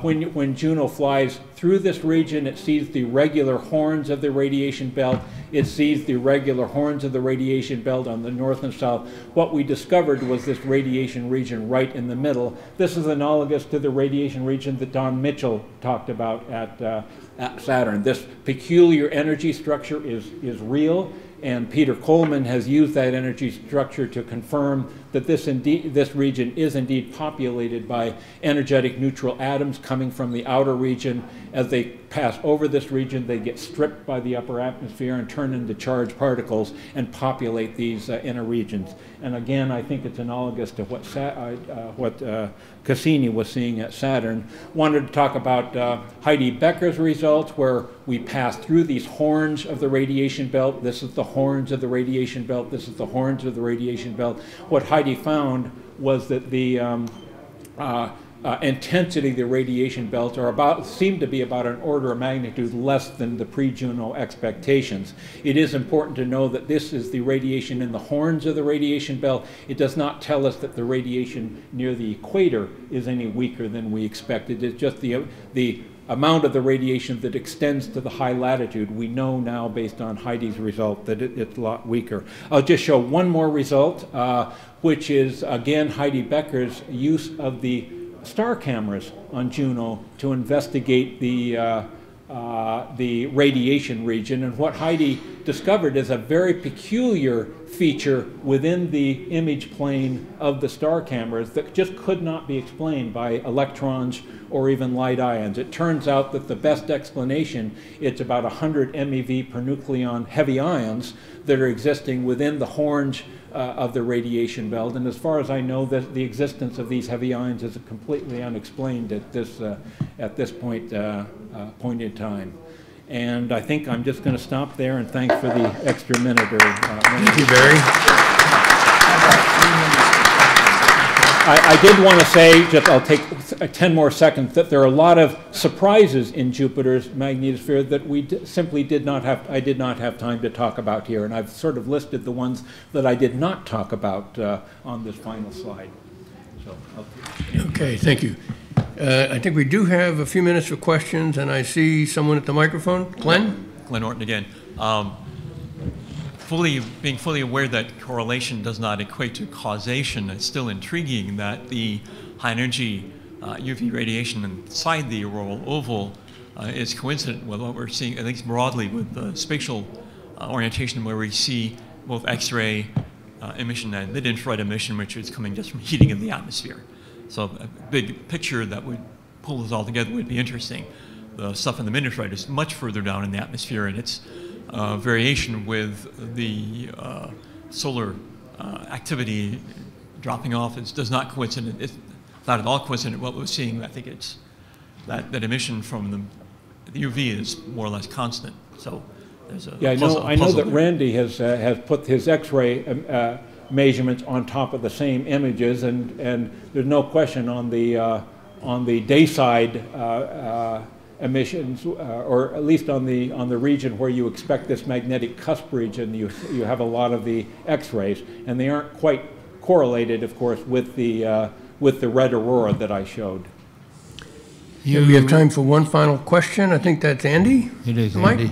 When Juno flies through this region, it sees the regular horns of the radiation belt. It sees the regular horns of the radiation belt on the north and south. What we discovered was this radiation region right in the middle. This is analogous to the radiation region that Don Mitchell talked about at Saturn. This peculiar energy structure is real. And Peter Coleman has used that energy structure to confirm that this region is indeed populated by energetic neutral atoms coming from the outer region. As they pass over this region, they get stripped by the upper atmosphere and turn into charged particles and populate these inner regions. And again, I think it's analogous to what Cassini was seeing at Saturn. Wanted to talk about Heidi Becker's results, where we pass through these horns of the radiation belt. This is the horns of the radiation belt. This is the horns of the radiation belt. What Heidi found was that the intensity of the radiation belts are seem to be about an order of magnitude less than the pre-Juno expectations. It is important to know that this is the radiation in the horns of the radiation belt. It does not tell us that the radiation near the equator is any weaker than we expected. It's just the amount of the radiation that extends to the high latitude. We know now, based on Heidi's result, that it's a lot weaker. I'll just show one more result, which is again Heidi Becker's use of the star cameras on Juno to investigate the radiation region. And what Heidi discovered is a very peculiar feature within the image plane of the star cameras that just could not be explained by electrons or even light ions. It turns out that the best explanation, it's about 100 MeV per nucleon heavy ions that are existing within the horns of the radiation belt. And as far as I know, the existence of these heavy ions is completely unexplained at this point in time. And I think I'm just going to stop there and thanks for the extra minute. Thank you, Barry. I did want to say, just I'll take 10 more seconds, that there are a lot of surprises in Jupiter's magnetosphere that we I did not have time to talk about here. And I've sort of listed the ones that I did not talk about on this final slide. So, okay, thank you. I think we do have a few minutes for questions, and I see someone at the microphone. Glenn? Glenn Orton again. Being fully aware that correlation does not equate to causation, it's still intriguing that the high-energy UV radiation inside the auroral oval is coincident with what we're seeing, at least broadly, with the spatial orientation where we see both X-ray emission and mid-infrared emission, which is coming just from heating of the atmosphere. So a big picture that would pull this all together would be interesting. The stuff in the mid-infrared is much further down in the atmosphere, and its variation with the solar activity dropping off does not coincident. It's not at all coincident what we're seeing. I think it's that emission from the UV is more or less constant. So there's a I know that there. Randy has put his X-ray measurements on top of the same images, and there's no question on the day side emissions, or at least on the region where you expect this magnetic cusp region, you have a lot of the X-rays, and they aren't quite correlated, of course, with the red aurora that I showed. We have time for one final question. I think that's Andy. It is Mike. Andy.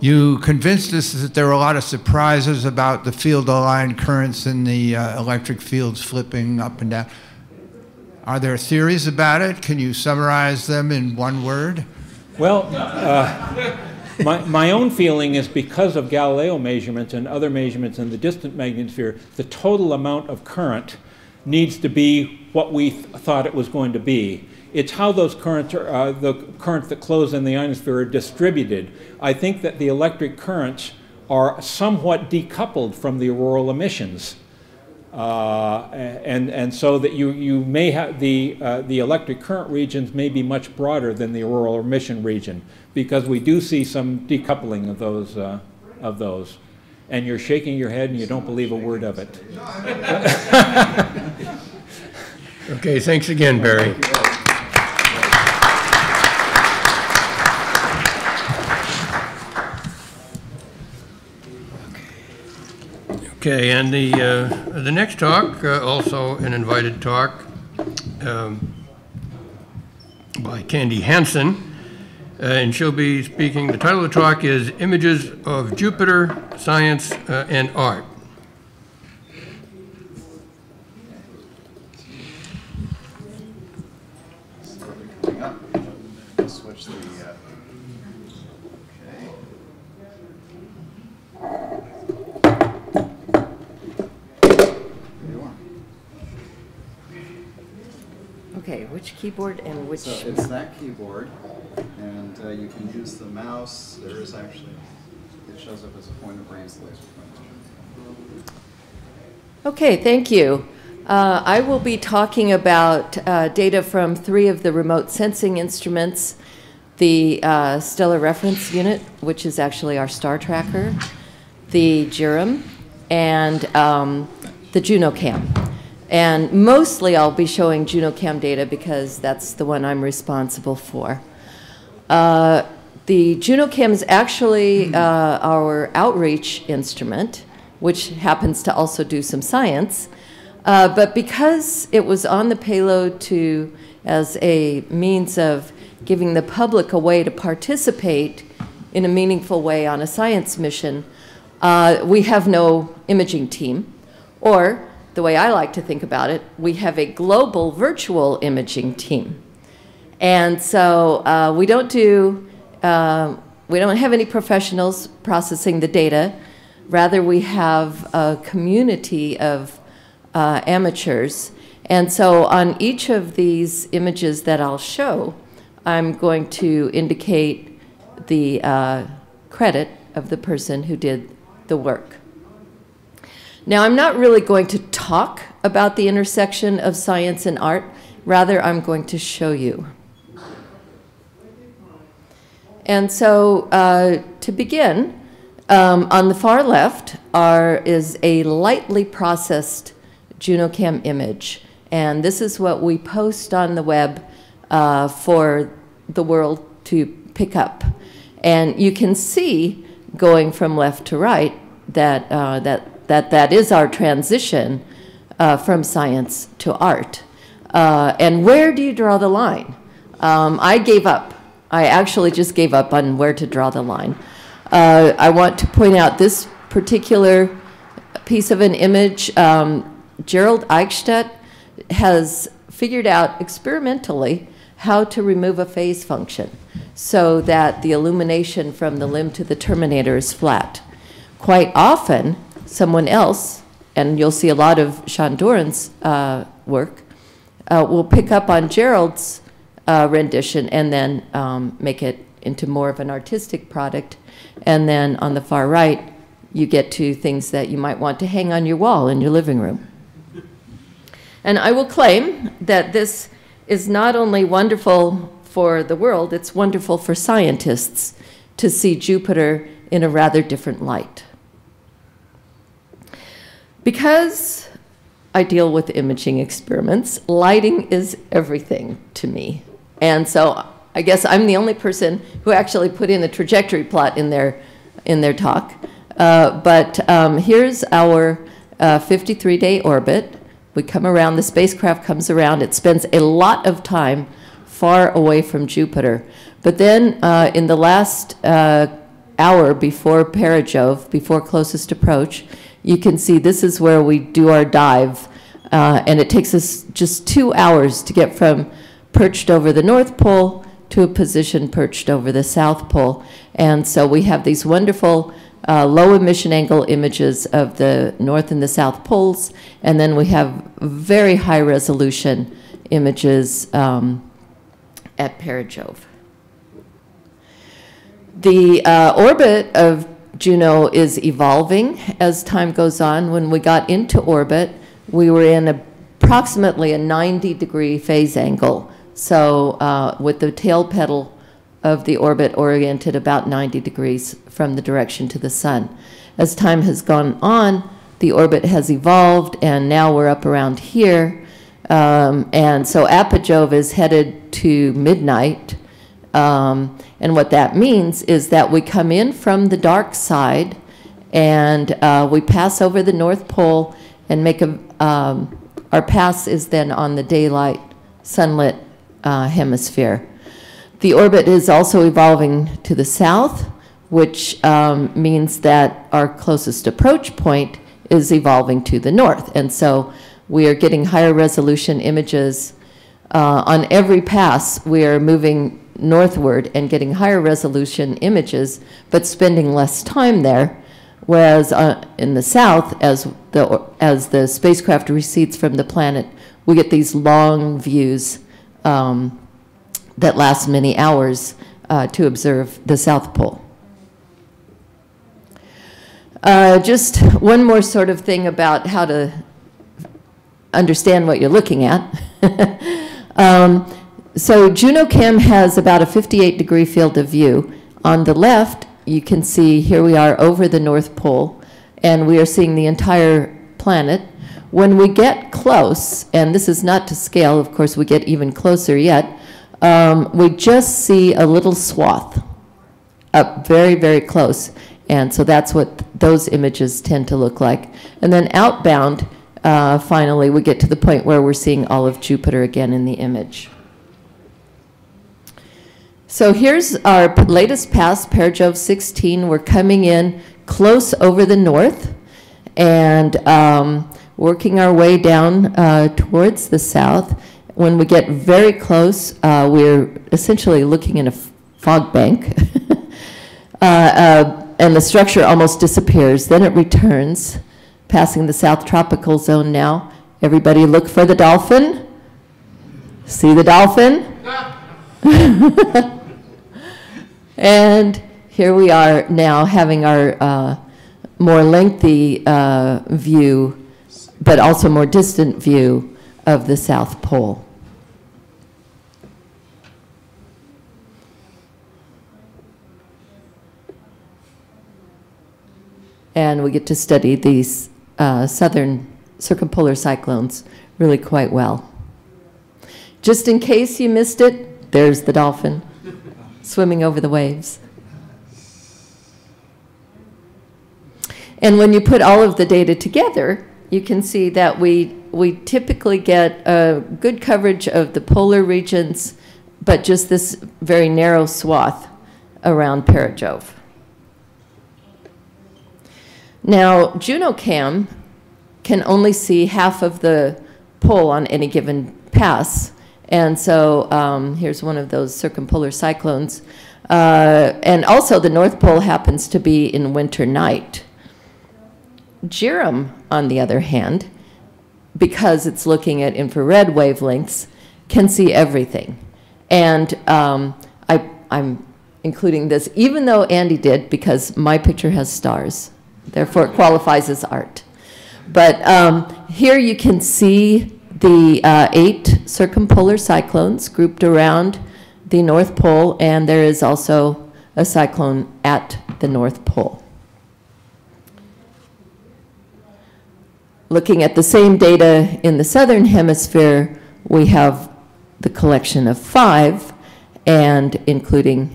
You convinced us that there were a lot of surprises about the field-aligned currents and the electric fields flipping up and down. Are there theories about it? Can you summarize them in one word? Well, my own feeling is because of Galileo measurements and other measurements in the distant magnetosphere, the total amount of current needs to be what we thought it was going to be. It's how those currents, the currents that close in the ionosphere, are distributed. I think that the electric currents are somewhat decoupled from the auroral emissions, and so that you may have the electric current regions may be much broader than the auroral emission region, because we do see some decoupling of those And you're shaking your head and you don't believe a word of it. Okay, thanks again, Barry. Okay, and the next talk, also an invited talk by Candice Hansen, and she'll be speaking. The title of the talk is Images of Jupiter, Science and Art. which keyboard and which... So it's that keyboard, and you can use the mouse. There is actually, it shows up as a point of raised laser point. Okay, thank you. I will be talking about data from 3 of the remote sensing instruments, the Stellar Reference Unit, which is actually our star tracker, the JIRAM, and the Juno cam. And mostly I'll be showing Juno cam data because that's the one I'm responsible for. The Juno cam is actually our outreach instrument, which happens to also do some science. But because it was on the payload to, as a means of giving the public a way to participate in a meaningful way on a science mission, we have no imaging team. Or, the way I like to think about it, we have a global virtual imaging team. And so we don't have any professionals processing the data. Rather, we have a community of amateurs. And so on each of these images that I'll show, I'm going to indicate the credit of the person who did the work. Now, I'm not really going to talk about the intersection of science and art. Rather, I'm going to show you. And so to begin, on the far left is a lightly processed JunoCam image, and this is what we post on the web for the world to pick up. And you can see, going from left to right, that that is our transition from science to art. And where do you draw the line? I gave up. I actually just gave up on where to draw the line. I want to point out this particular piece of an image. Gerald Eichstädt has figured out experimentally how to remove a phase function so that the illumination from the limb to the terminator is flat. Quite often, someone else, and you'll see a lot of Sean Doran's work, will pick up on Gerald's rendition and then make it into more of an artistic product. And then on the far right, you get to things that you might want to hang on your wall in your living room. And I will claim that this is not only wonderful for the world, it's wonderful for scientists to see Jupiter in a rather different light. Because I deal with imaging experiments, lighting is everything to me. And so I guess I'm the only person who actually put in a trajectory plot in their talk. But here's our 53-day orbit. We come around, the spacecraft comes around. It spends a lot of time far away from Jupiter. But then in the last hour before perigove, before closest approach, you can see this is where we do our dive. And it takes us just 2 hours to get from perched over the North Pole to a position perched over the South Pole. And so we have these wonderful low emission angle images of the North and the South Poles, and then we have very high resolution images at perigove. The orbit of Juno is evolving as time goes on. When we got into orbit, we were in approximately a 90-degree phase angle. So with the tail pedal of the orbit oriented about 90 degrees from the direction to the sun. As time has gone on, the orbit has evolved, and now we're up around here. And so apogee is headed to midnight. And what that means is that we come in from the dark side, and we pass over the North Pole and make a, our pass is then on the daylight, sunlit hemisphere. The orbit is also evolving to the south, which means that our closest approach point is evolving to the north. And so we are getting higher resolution images. On every pass, we are moving northward and getting higher resolution images, but spending less time there. Whereas in the south, as the spacecraft recedes from the planet, we get these long views that lasts many hours to observe the South Pole. Just one more sort of thing about how to understand what you're looking at. So JUNO-CHEM has about a 58-degree field of view. On the left, you can see here we are over the North Pole, and we are seeing the entire planet. When we get close, and this is not to scale, of course, we get even closer yet, we just see a little swath up very, very close. And so that's what those images tend to look like. And then outbound, finally, we get to the point where we're seeing all of Jupiter again in the image. So here's our latest pass, Perijove 16. We're coming in close over the north and working our way down towards the south. When we get very close, we're essentially looking in a fog bank. And the structure almost disappears. Then it returns, passing the South Tropical Zone now. Everybody look for the dolphin. See the dolphin? And here we are now having our more lengthy view, but also more distant view of the South Pole. And we get to study these southern circumpolar cyclones really quite well. Just in case you missed it, there's the dolphin swimming over the waves. And when you put all of the data together, you can see that we typically get good coverage of the polar regions, but just this very narrow swath around Perijove. Now, JUNO-CHEM can only see half of the pole on any given pass. And so here's one of those circumpolar cyclones. And also the North Pole happens to be in winter night. JIRAM, on the other hand, because it's looking at infrared wavelengths, can see everything. And I'm including this, even though Andy did, because my picture has stars. Therefore, it qualifies as art. But here you can see the 8 circumpolar cyclones grouped around the North Pole, and there is also a cyclone at the North Pole. Looking at the same data in the southern hemisphere, we have the collection of 5, and including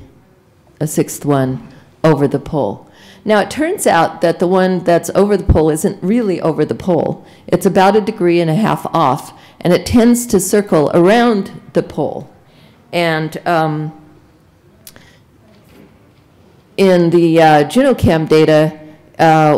a 6th one over the pole. Now, it turns out that the one that's over the pole isn't really over the pole. It's about 1.5 degrees off, and it tends to circle around the pole. And in the JUNO-CHEM data,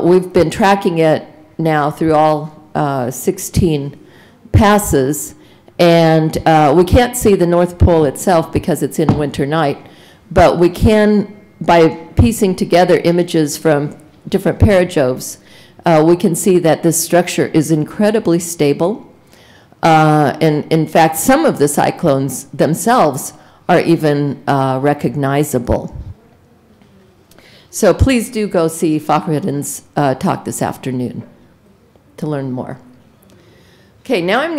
we've been tracking it now through all 16 passes, and we can't see the North Pole itself because it's in winter night, but we can, by piecing together images from different perijoves, we can see that this structure is incredibly stable. And in fact, some of the cyclones themselves are even recognizable. So please do go see Fakhreddin's talk this afternoon to learn more. Okay, now I'm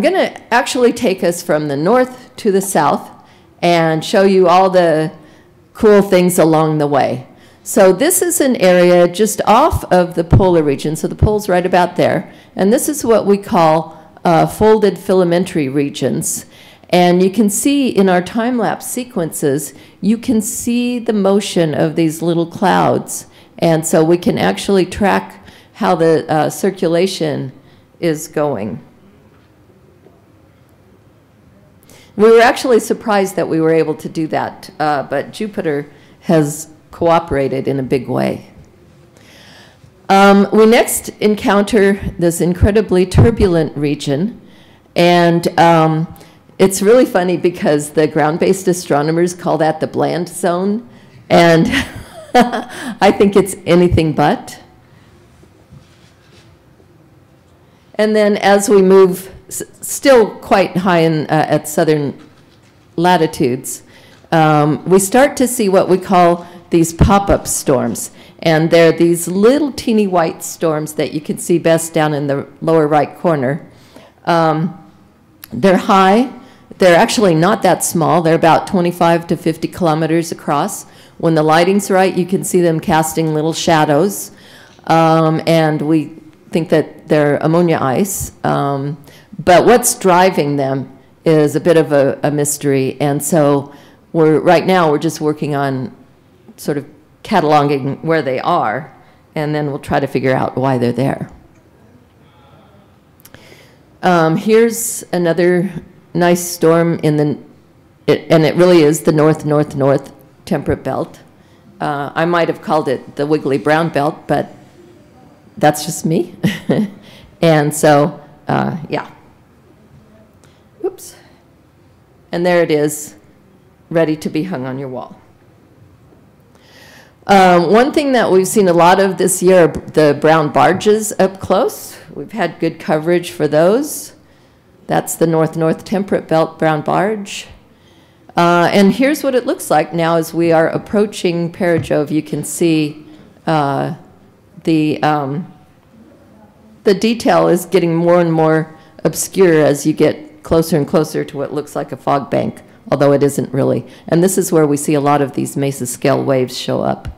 gonna actually take us from the north to the south and show you all the cool things along the way. So this is an area just off of the polar region, so the pole's right about there, and this is what we call folded filamentary regions. And you can see in our time-lapse sequences, you can see the motion of these little clouds, and so we can actually track how the circulation is going. We were actually surprised that we were able to do that, but Jupiter has cooperated in a big way. We next encounter this incredibly turbulent region, and it's really funny because the ground-based astronomers call that the bland zone, and I think it's anything but. And then as we move still quite high in, at southern latitudes, we start to see what we call these pop-up storms. And they're these little teeny white storms that you can see best down in the lower right corner. They're high. They're actually not that small. They're about 25 to 50 kilometers across. When the lighting's right, you can see them casting little shadows. And we think that they're ammonia ice. But what's driving them is a bit of a mystery. And so we're, right now we're just working on sort of cataloging where they are, and then we'll try to figure out why they're there. Here's another nice storm in the, and it really is the north-north-north temperate belt. I might have called it the wiggly brown belt, but that's just me. And so, yeah. Oops. And there it is, ready to be hung on your wall. One thing that we've seen a lot of this year are the brown barges up close. We've had good coverage for those. That's the north-north temperate belt brown barge. And here's what it looks like now as we are approaching perigove. You can see the detail is getting more and more obscure as you get closer and closer to what looks like a fog bank, although it isn't really. And this is where we see a lot of these mesa scale waves show up.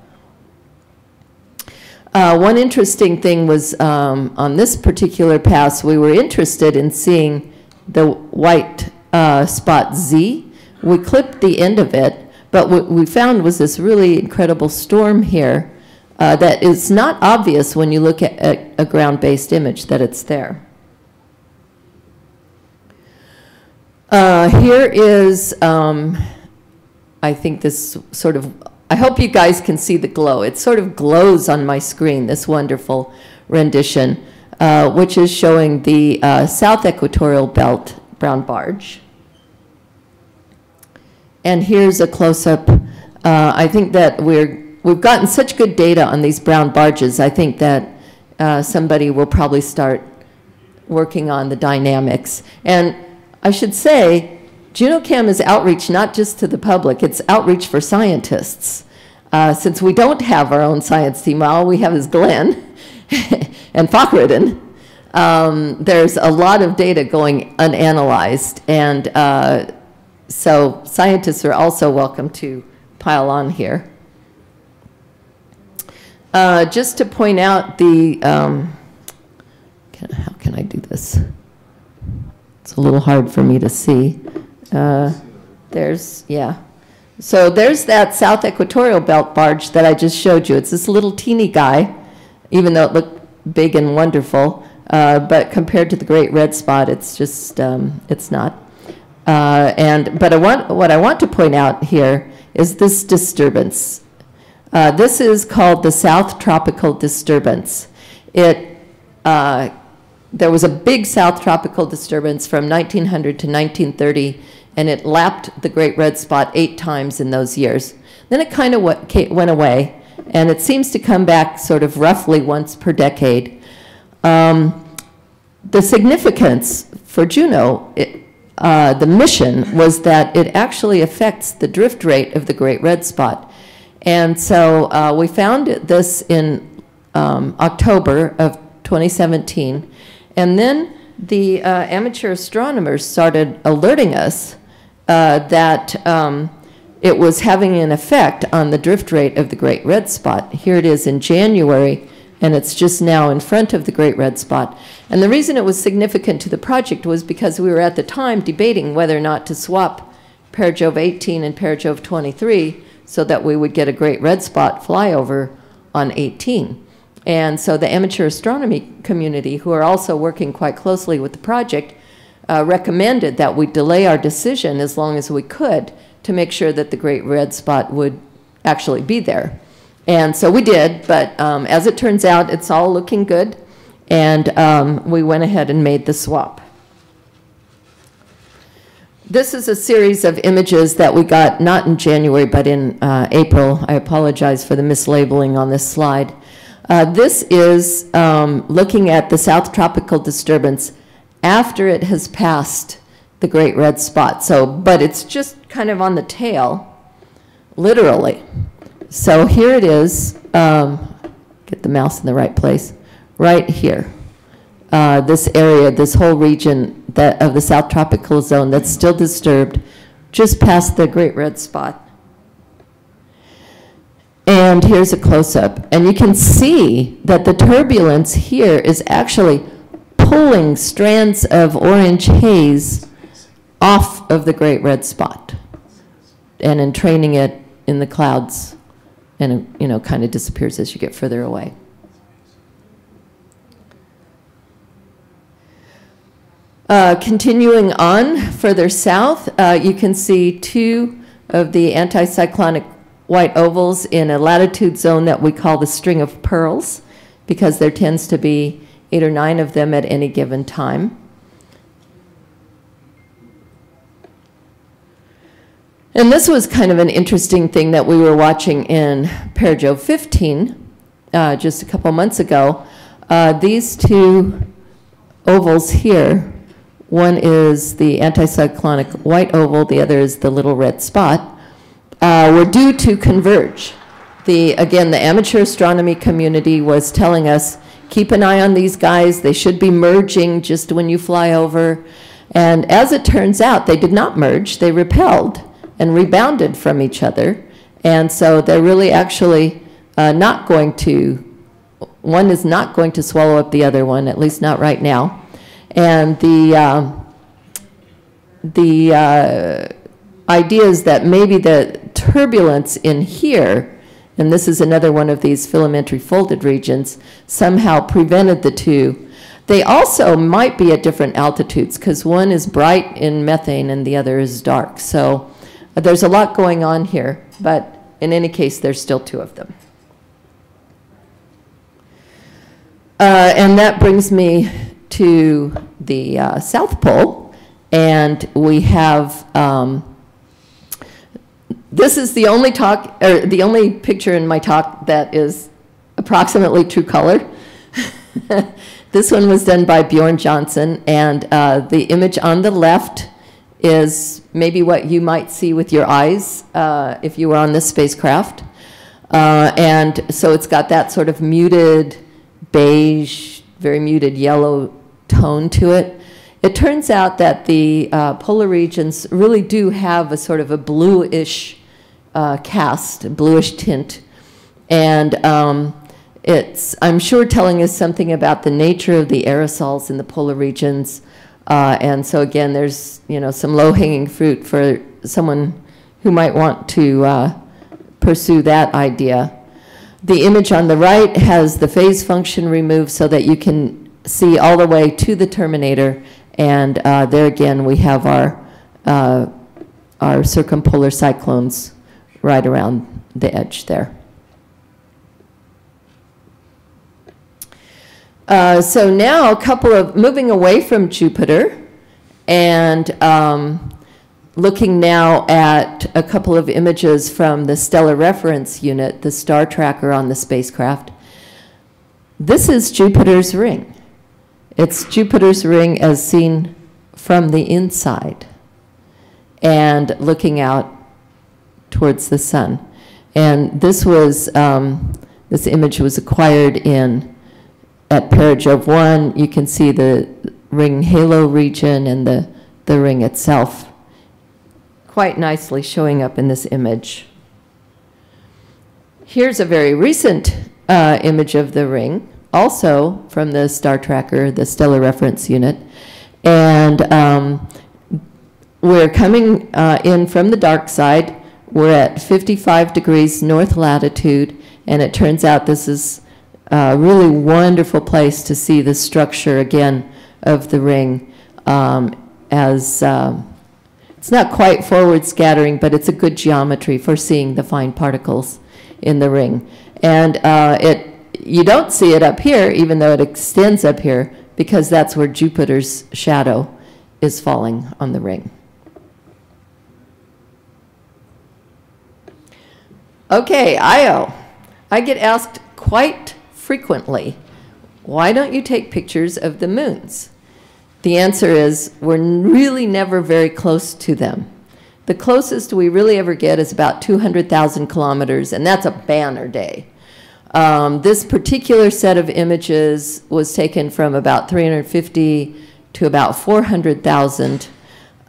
One interesting thing was on this particular pass, we were interested in seeing the white spot Z. We clipped the end of it, but what we found was this really incredible storm here that is not obvious when you look at a ground-based image that it's there. Here is, I think this sort of, I hope you guys can see the glow. It sort of glows on my screen, this wonderful rendition, which is showing the South Equatorial Belt brown barge. And here's a close-up. I think that we've gotten such good data on these brown barges, I think that somebody will probably start working on the dynamics. And I should say, JunoCam is outreach not just to the public, it's outreach for scientists. Since we don't have our own science team, all we have is Glenn and Fakhreddin. There's a lot of data going unanalyzed, and so scientists are also welcome to pile on here. Just to point out the, how can I do this? It's a little hard for me to see. There's, yeah. So there's that South Equatorial Belt barge that I just showed you. It's this little teeny guy, even though it looked big and wonderful. But compared to the Great Red Spot, it's just, it's not. But what I want to point out here is this disturbance. This is called the South Tropical Disturbance. It there was a big South Tropical Disturbance from 1900 to 1930, and it lapped the Great Red Spot 8 times in those years. Then it kind of went away, and it seems to come back sort of roughly once per decade. The significance for Juno, the mission, was that it actually affects the drift rate of the Great Red Spot. And so we found this in October of 2017. And then the amateur astronomers started alerting us that it was having an effect on the drift rate of the Great Red Spot. Here it is in January, and it's just now in front of the Great Red Spot. And the reason it was significant to the project was because we were at the time debating whether or not to swap Perigove 18 and Perigove 23 so that we would get a Great Red Spot flyover on 18. And so the amateur astronomy community, who are also working quite closely with the project, recommended that we delay our decision as long as we could to make sure that the Great Red Spot would actually be there. And so we did, but as it turns out, it's all looking good, and we went ahead and made the swap. This is a series of images that we got not in January, but in April. I apologize for the mislabeling on this slide. This is looking at the South Tropical Disturbance after it has passed the Great Red Spot. So, but it's just kind of on the tail, literally. So here it is. Get the mouse in the right place. Right here. This area, this whole region that, of the South Tropical Zone that's still disturbed, just past the Great Red Spot. And here's a close-up. And you can see that the turbulence here is actually pulling strands of orange haze off of the Great Red Spot and entraining it in the clouds, and you know, kind of disappears as you get further away. Continuing on further south, you can see two of the anticyclonic white ovals in a latitude zone that we call the String of Pearls, because there tends to be 8 or 9 of them at any given time. And this was kind of an interesting thing that we were watching in Perigeo 15 just a couple months ago. These two ovals here, one is the anticyclonic white oval, the other is the little red spot, were due to converge. Again, the amateur astronomy community was telling us, keep an eye on these guys. They should be merging just when you fly over. And as it turns out, they did not merge. They repelled and rebounded from each other. And so they're really actually not going to, one is not going to swallow up the other one, at least not right now. And the idea is that maybe the turbulence in here, and this is another one of these filamentary folded regions, somehow prevented the two. They also might be at different altitudes, because one is bright in methane and the other is dark. So there's a lot going on here, but in any case, there's still two of them. And that brings me to the South Pole, and we have this is the only talk, or the only picture in my talk that is approximately true color. This one was done by Bjorn Johnson, and the image on the left is maybe what you might see with your eyes if you were on this spacecraft. And so it's got that sort of muted beige, very muted yellow tone to it. It turns out that the polar regions really do have a sort of a bluish cast, bluish tint, and it's, I'm sure, telling us something about the nature of the aerosols in the polar regions. And so again, there's, you know, some low-hanging fruit for someone who might want to pursue that idea. The image on the right has the phase function removed so that you can see all the way to the terminator, and there again we have our circumpolar cyclones right around the edge there. So now a couple of, moving away from Jupiter and looking now at a couple of images from the Stellar Reference Unit, the star tracker on the spacecraft. This is Jupiter's ring. It's Jupiter's ring as seen from the inside and looking out towards the sun. And this was, this image was acquired at Perigeo 1. You can see the ring halo region and the ring itself quite nicely showing up in this image. Here's a very recent image of the ring, also from the star tracker, the Stellar Reference Unit. And we're coming in from the dark side. We're at 55 degrees north latitude, and it turns out this is a really wonderful place to see the structure again of the ring, as it's not quite forward scattering, but it's a good geometry for seeing the fine particles in the ring. And you don't see it up here, even though it extends up here, because that's where Jupiter's shadow is falling on the ring. Okay, Io. I get asked quite frequently, why don't you take pictures of the moons? The answer is we're really never very close to them. The closest we really ever get is about 200,000 kilometers, and that's a banner day. This particular set of images was taken from about 350 to about 400,000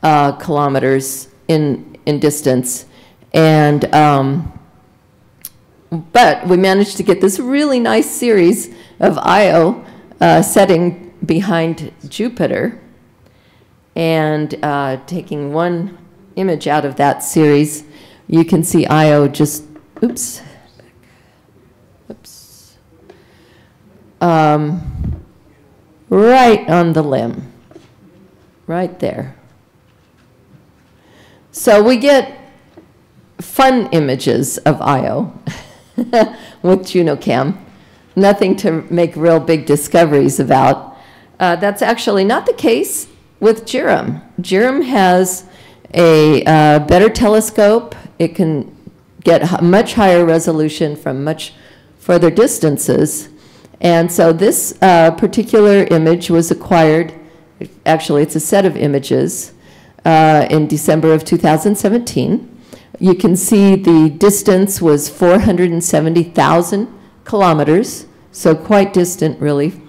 kilometers in distance. And, but we managed to get this really nice series of Io setting behind Jupiter and taking one image out of that series. You can see Io just, oops. Right on the limb, right there. So we get fun images of Io with JunoCam. Nothing to make real big discoveries about. That's actually not the case with JIRAM. JIRAM has a better telescope. It can get much higher resolution from much further distances. And so this particular image was acquired, actually it's a set of images, in December of 2017. You can see the distance was 470,000 kilometers, so quite distant really.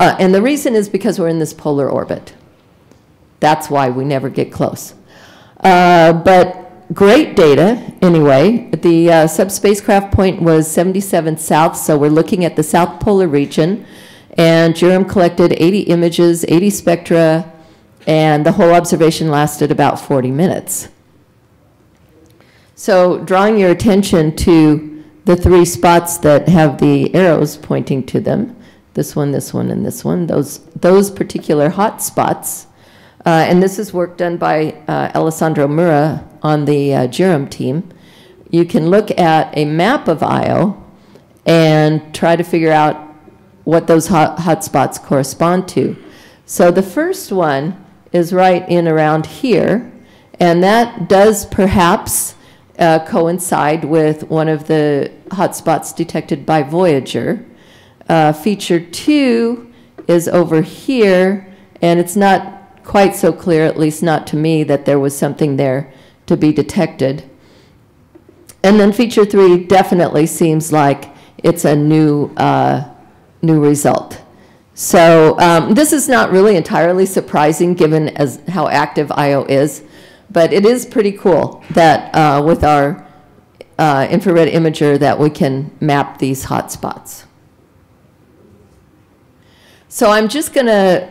And the reason is because we're in this polar orbit. That's why we never get close. But great data anyway. The subspacecraft point was 77 south, so we're looking at the south polar region. And JIRAM collected 80 images, 80 spectra, and the whole observation lasted about 40 minutes. So drawing your attention to the three spots that have the arrows pointing to them, this one, and this one, those particular hot spots. And this is work done by Alessandro Mura on the JIRAM team. You can look at a map of Io and try to figure out what those hot spots correspond to. So the first one is right in around here, and that does perhaps coincide with one of the hotspots detected by Voyager. Feature 2 is over here, and it's not quite so clear, at least not to me, that there was something there to be detected. And then feature 3 definitely seems like it's a new result. So this is not really entirely surprising given as how active Io is. But it is pretty cool that with our infrared imager that we can map these hot spots. So I'm just going to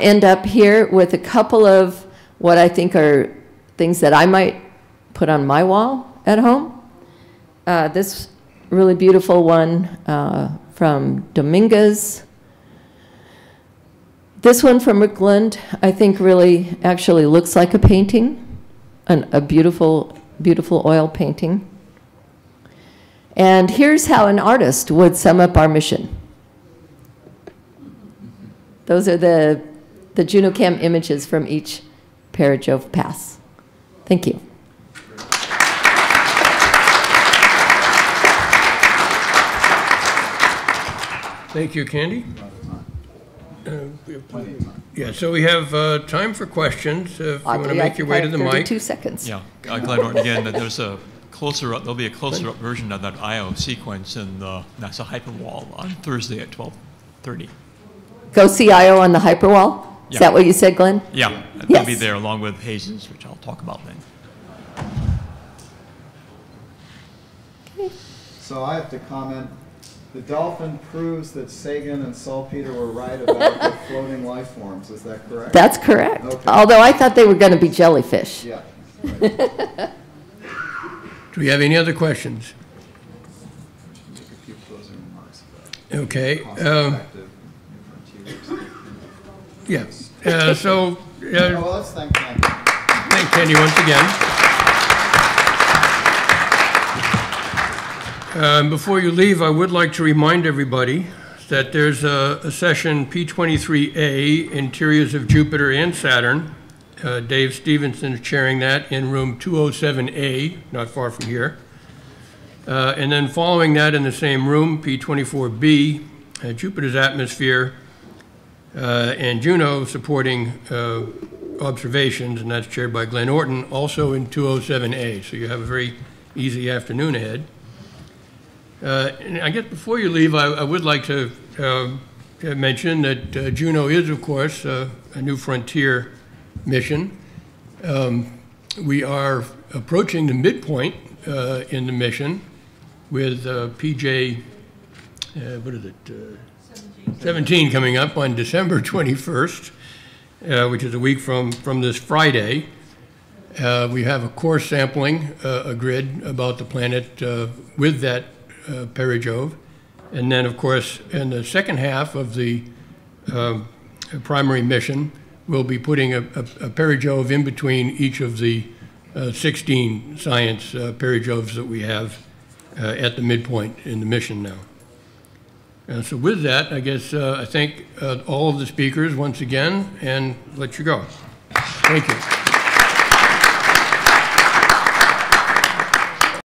end up here with a couple of what I think are things that I might put on my wall at home. This really beautiful one from Dominguez. This one from Rickland, I think really actually looks like a painting. A beautiful, beautiful oil painting. And here's how an artist would sum up our mission. Those are the JunoCam images from each Para-Jove pass. Thank you. Thank you, Candy. Yeah, so we have time for questions. If you want to make your way to the mic. 32 seconds. Yeah, Glenn Orton again, that there's a closer up, there'll be a closer up version of that IO sequence in the NASA Hyperwall on Thursday at 12:30. Go see IO on the Hyperwall? Yeah. Is that what you said, Glenn? Yeah, yes. I'll be there along with Hazen's, which I'll talk about then. Okay. So I have to comment. The dolphin proves that Sagan and Salpeter were right about the floating life forms. Is that correct? That's correct. Okay. Although I thought they were going to be jellyfish. Yeah. Right. Do we have any other questions? Make a few closing remarks about okay. Yes. So. Well, let's thank Candy. Thank Candy once again. Before you leave, I would like to remind everybody that there's a session P23A, Interiors of Jupiter and Saturn. Dave Stevenson is chairing that in room 207A, not far from here. And then following that in the same room, P24B, Jupiter's Atmosphere, and Juno supporting observations, and that's chaired by Glenn Orton, also in 207A. So you have a very easy afternoon ahead. And I guess before you leave, I would like to mention that Juno is, of course, a New Frontier mission. We are approaching the midpoint in the mission with PJ, what is it, 17 coming up on December 21st, which is a week from this Friday. We have a core sampling, a grid about the planet with that perijove. And then, of course, in the second half of the primary mission, we'll be putting a perijove in between each of the 16 science perijoves that we have at the midpoint in the mission now. So with that, I guess I thank all of the speakers once again and let you go. Thank you.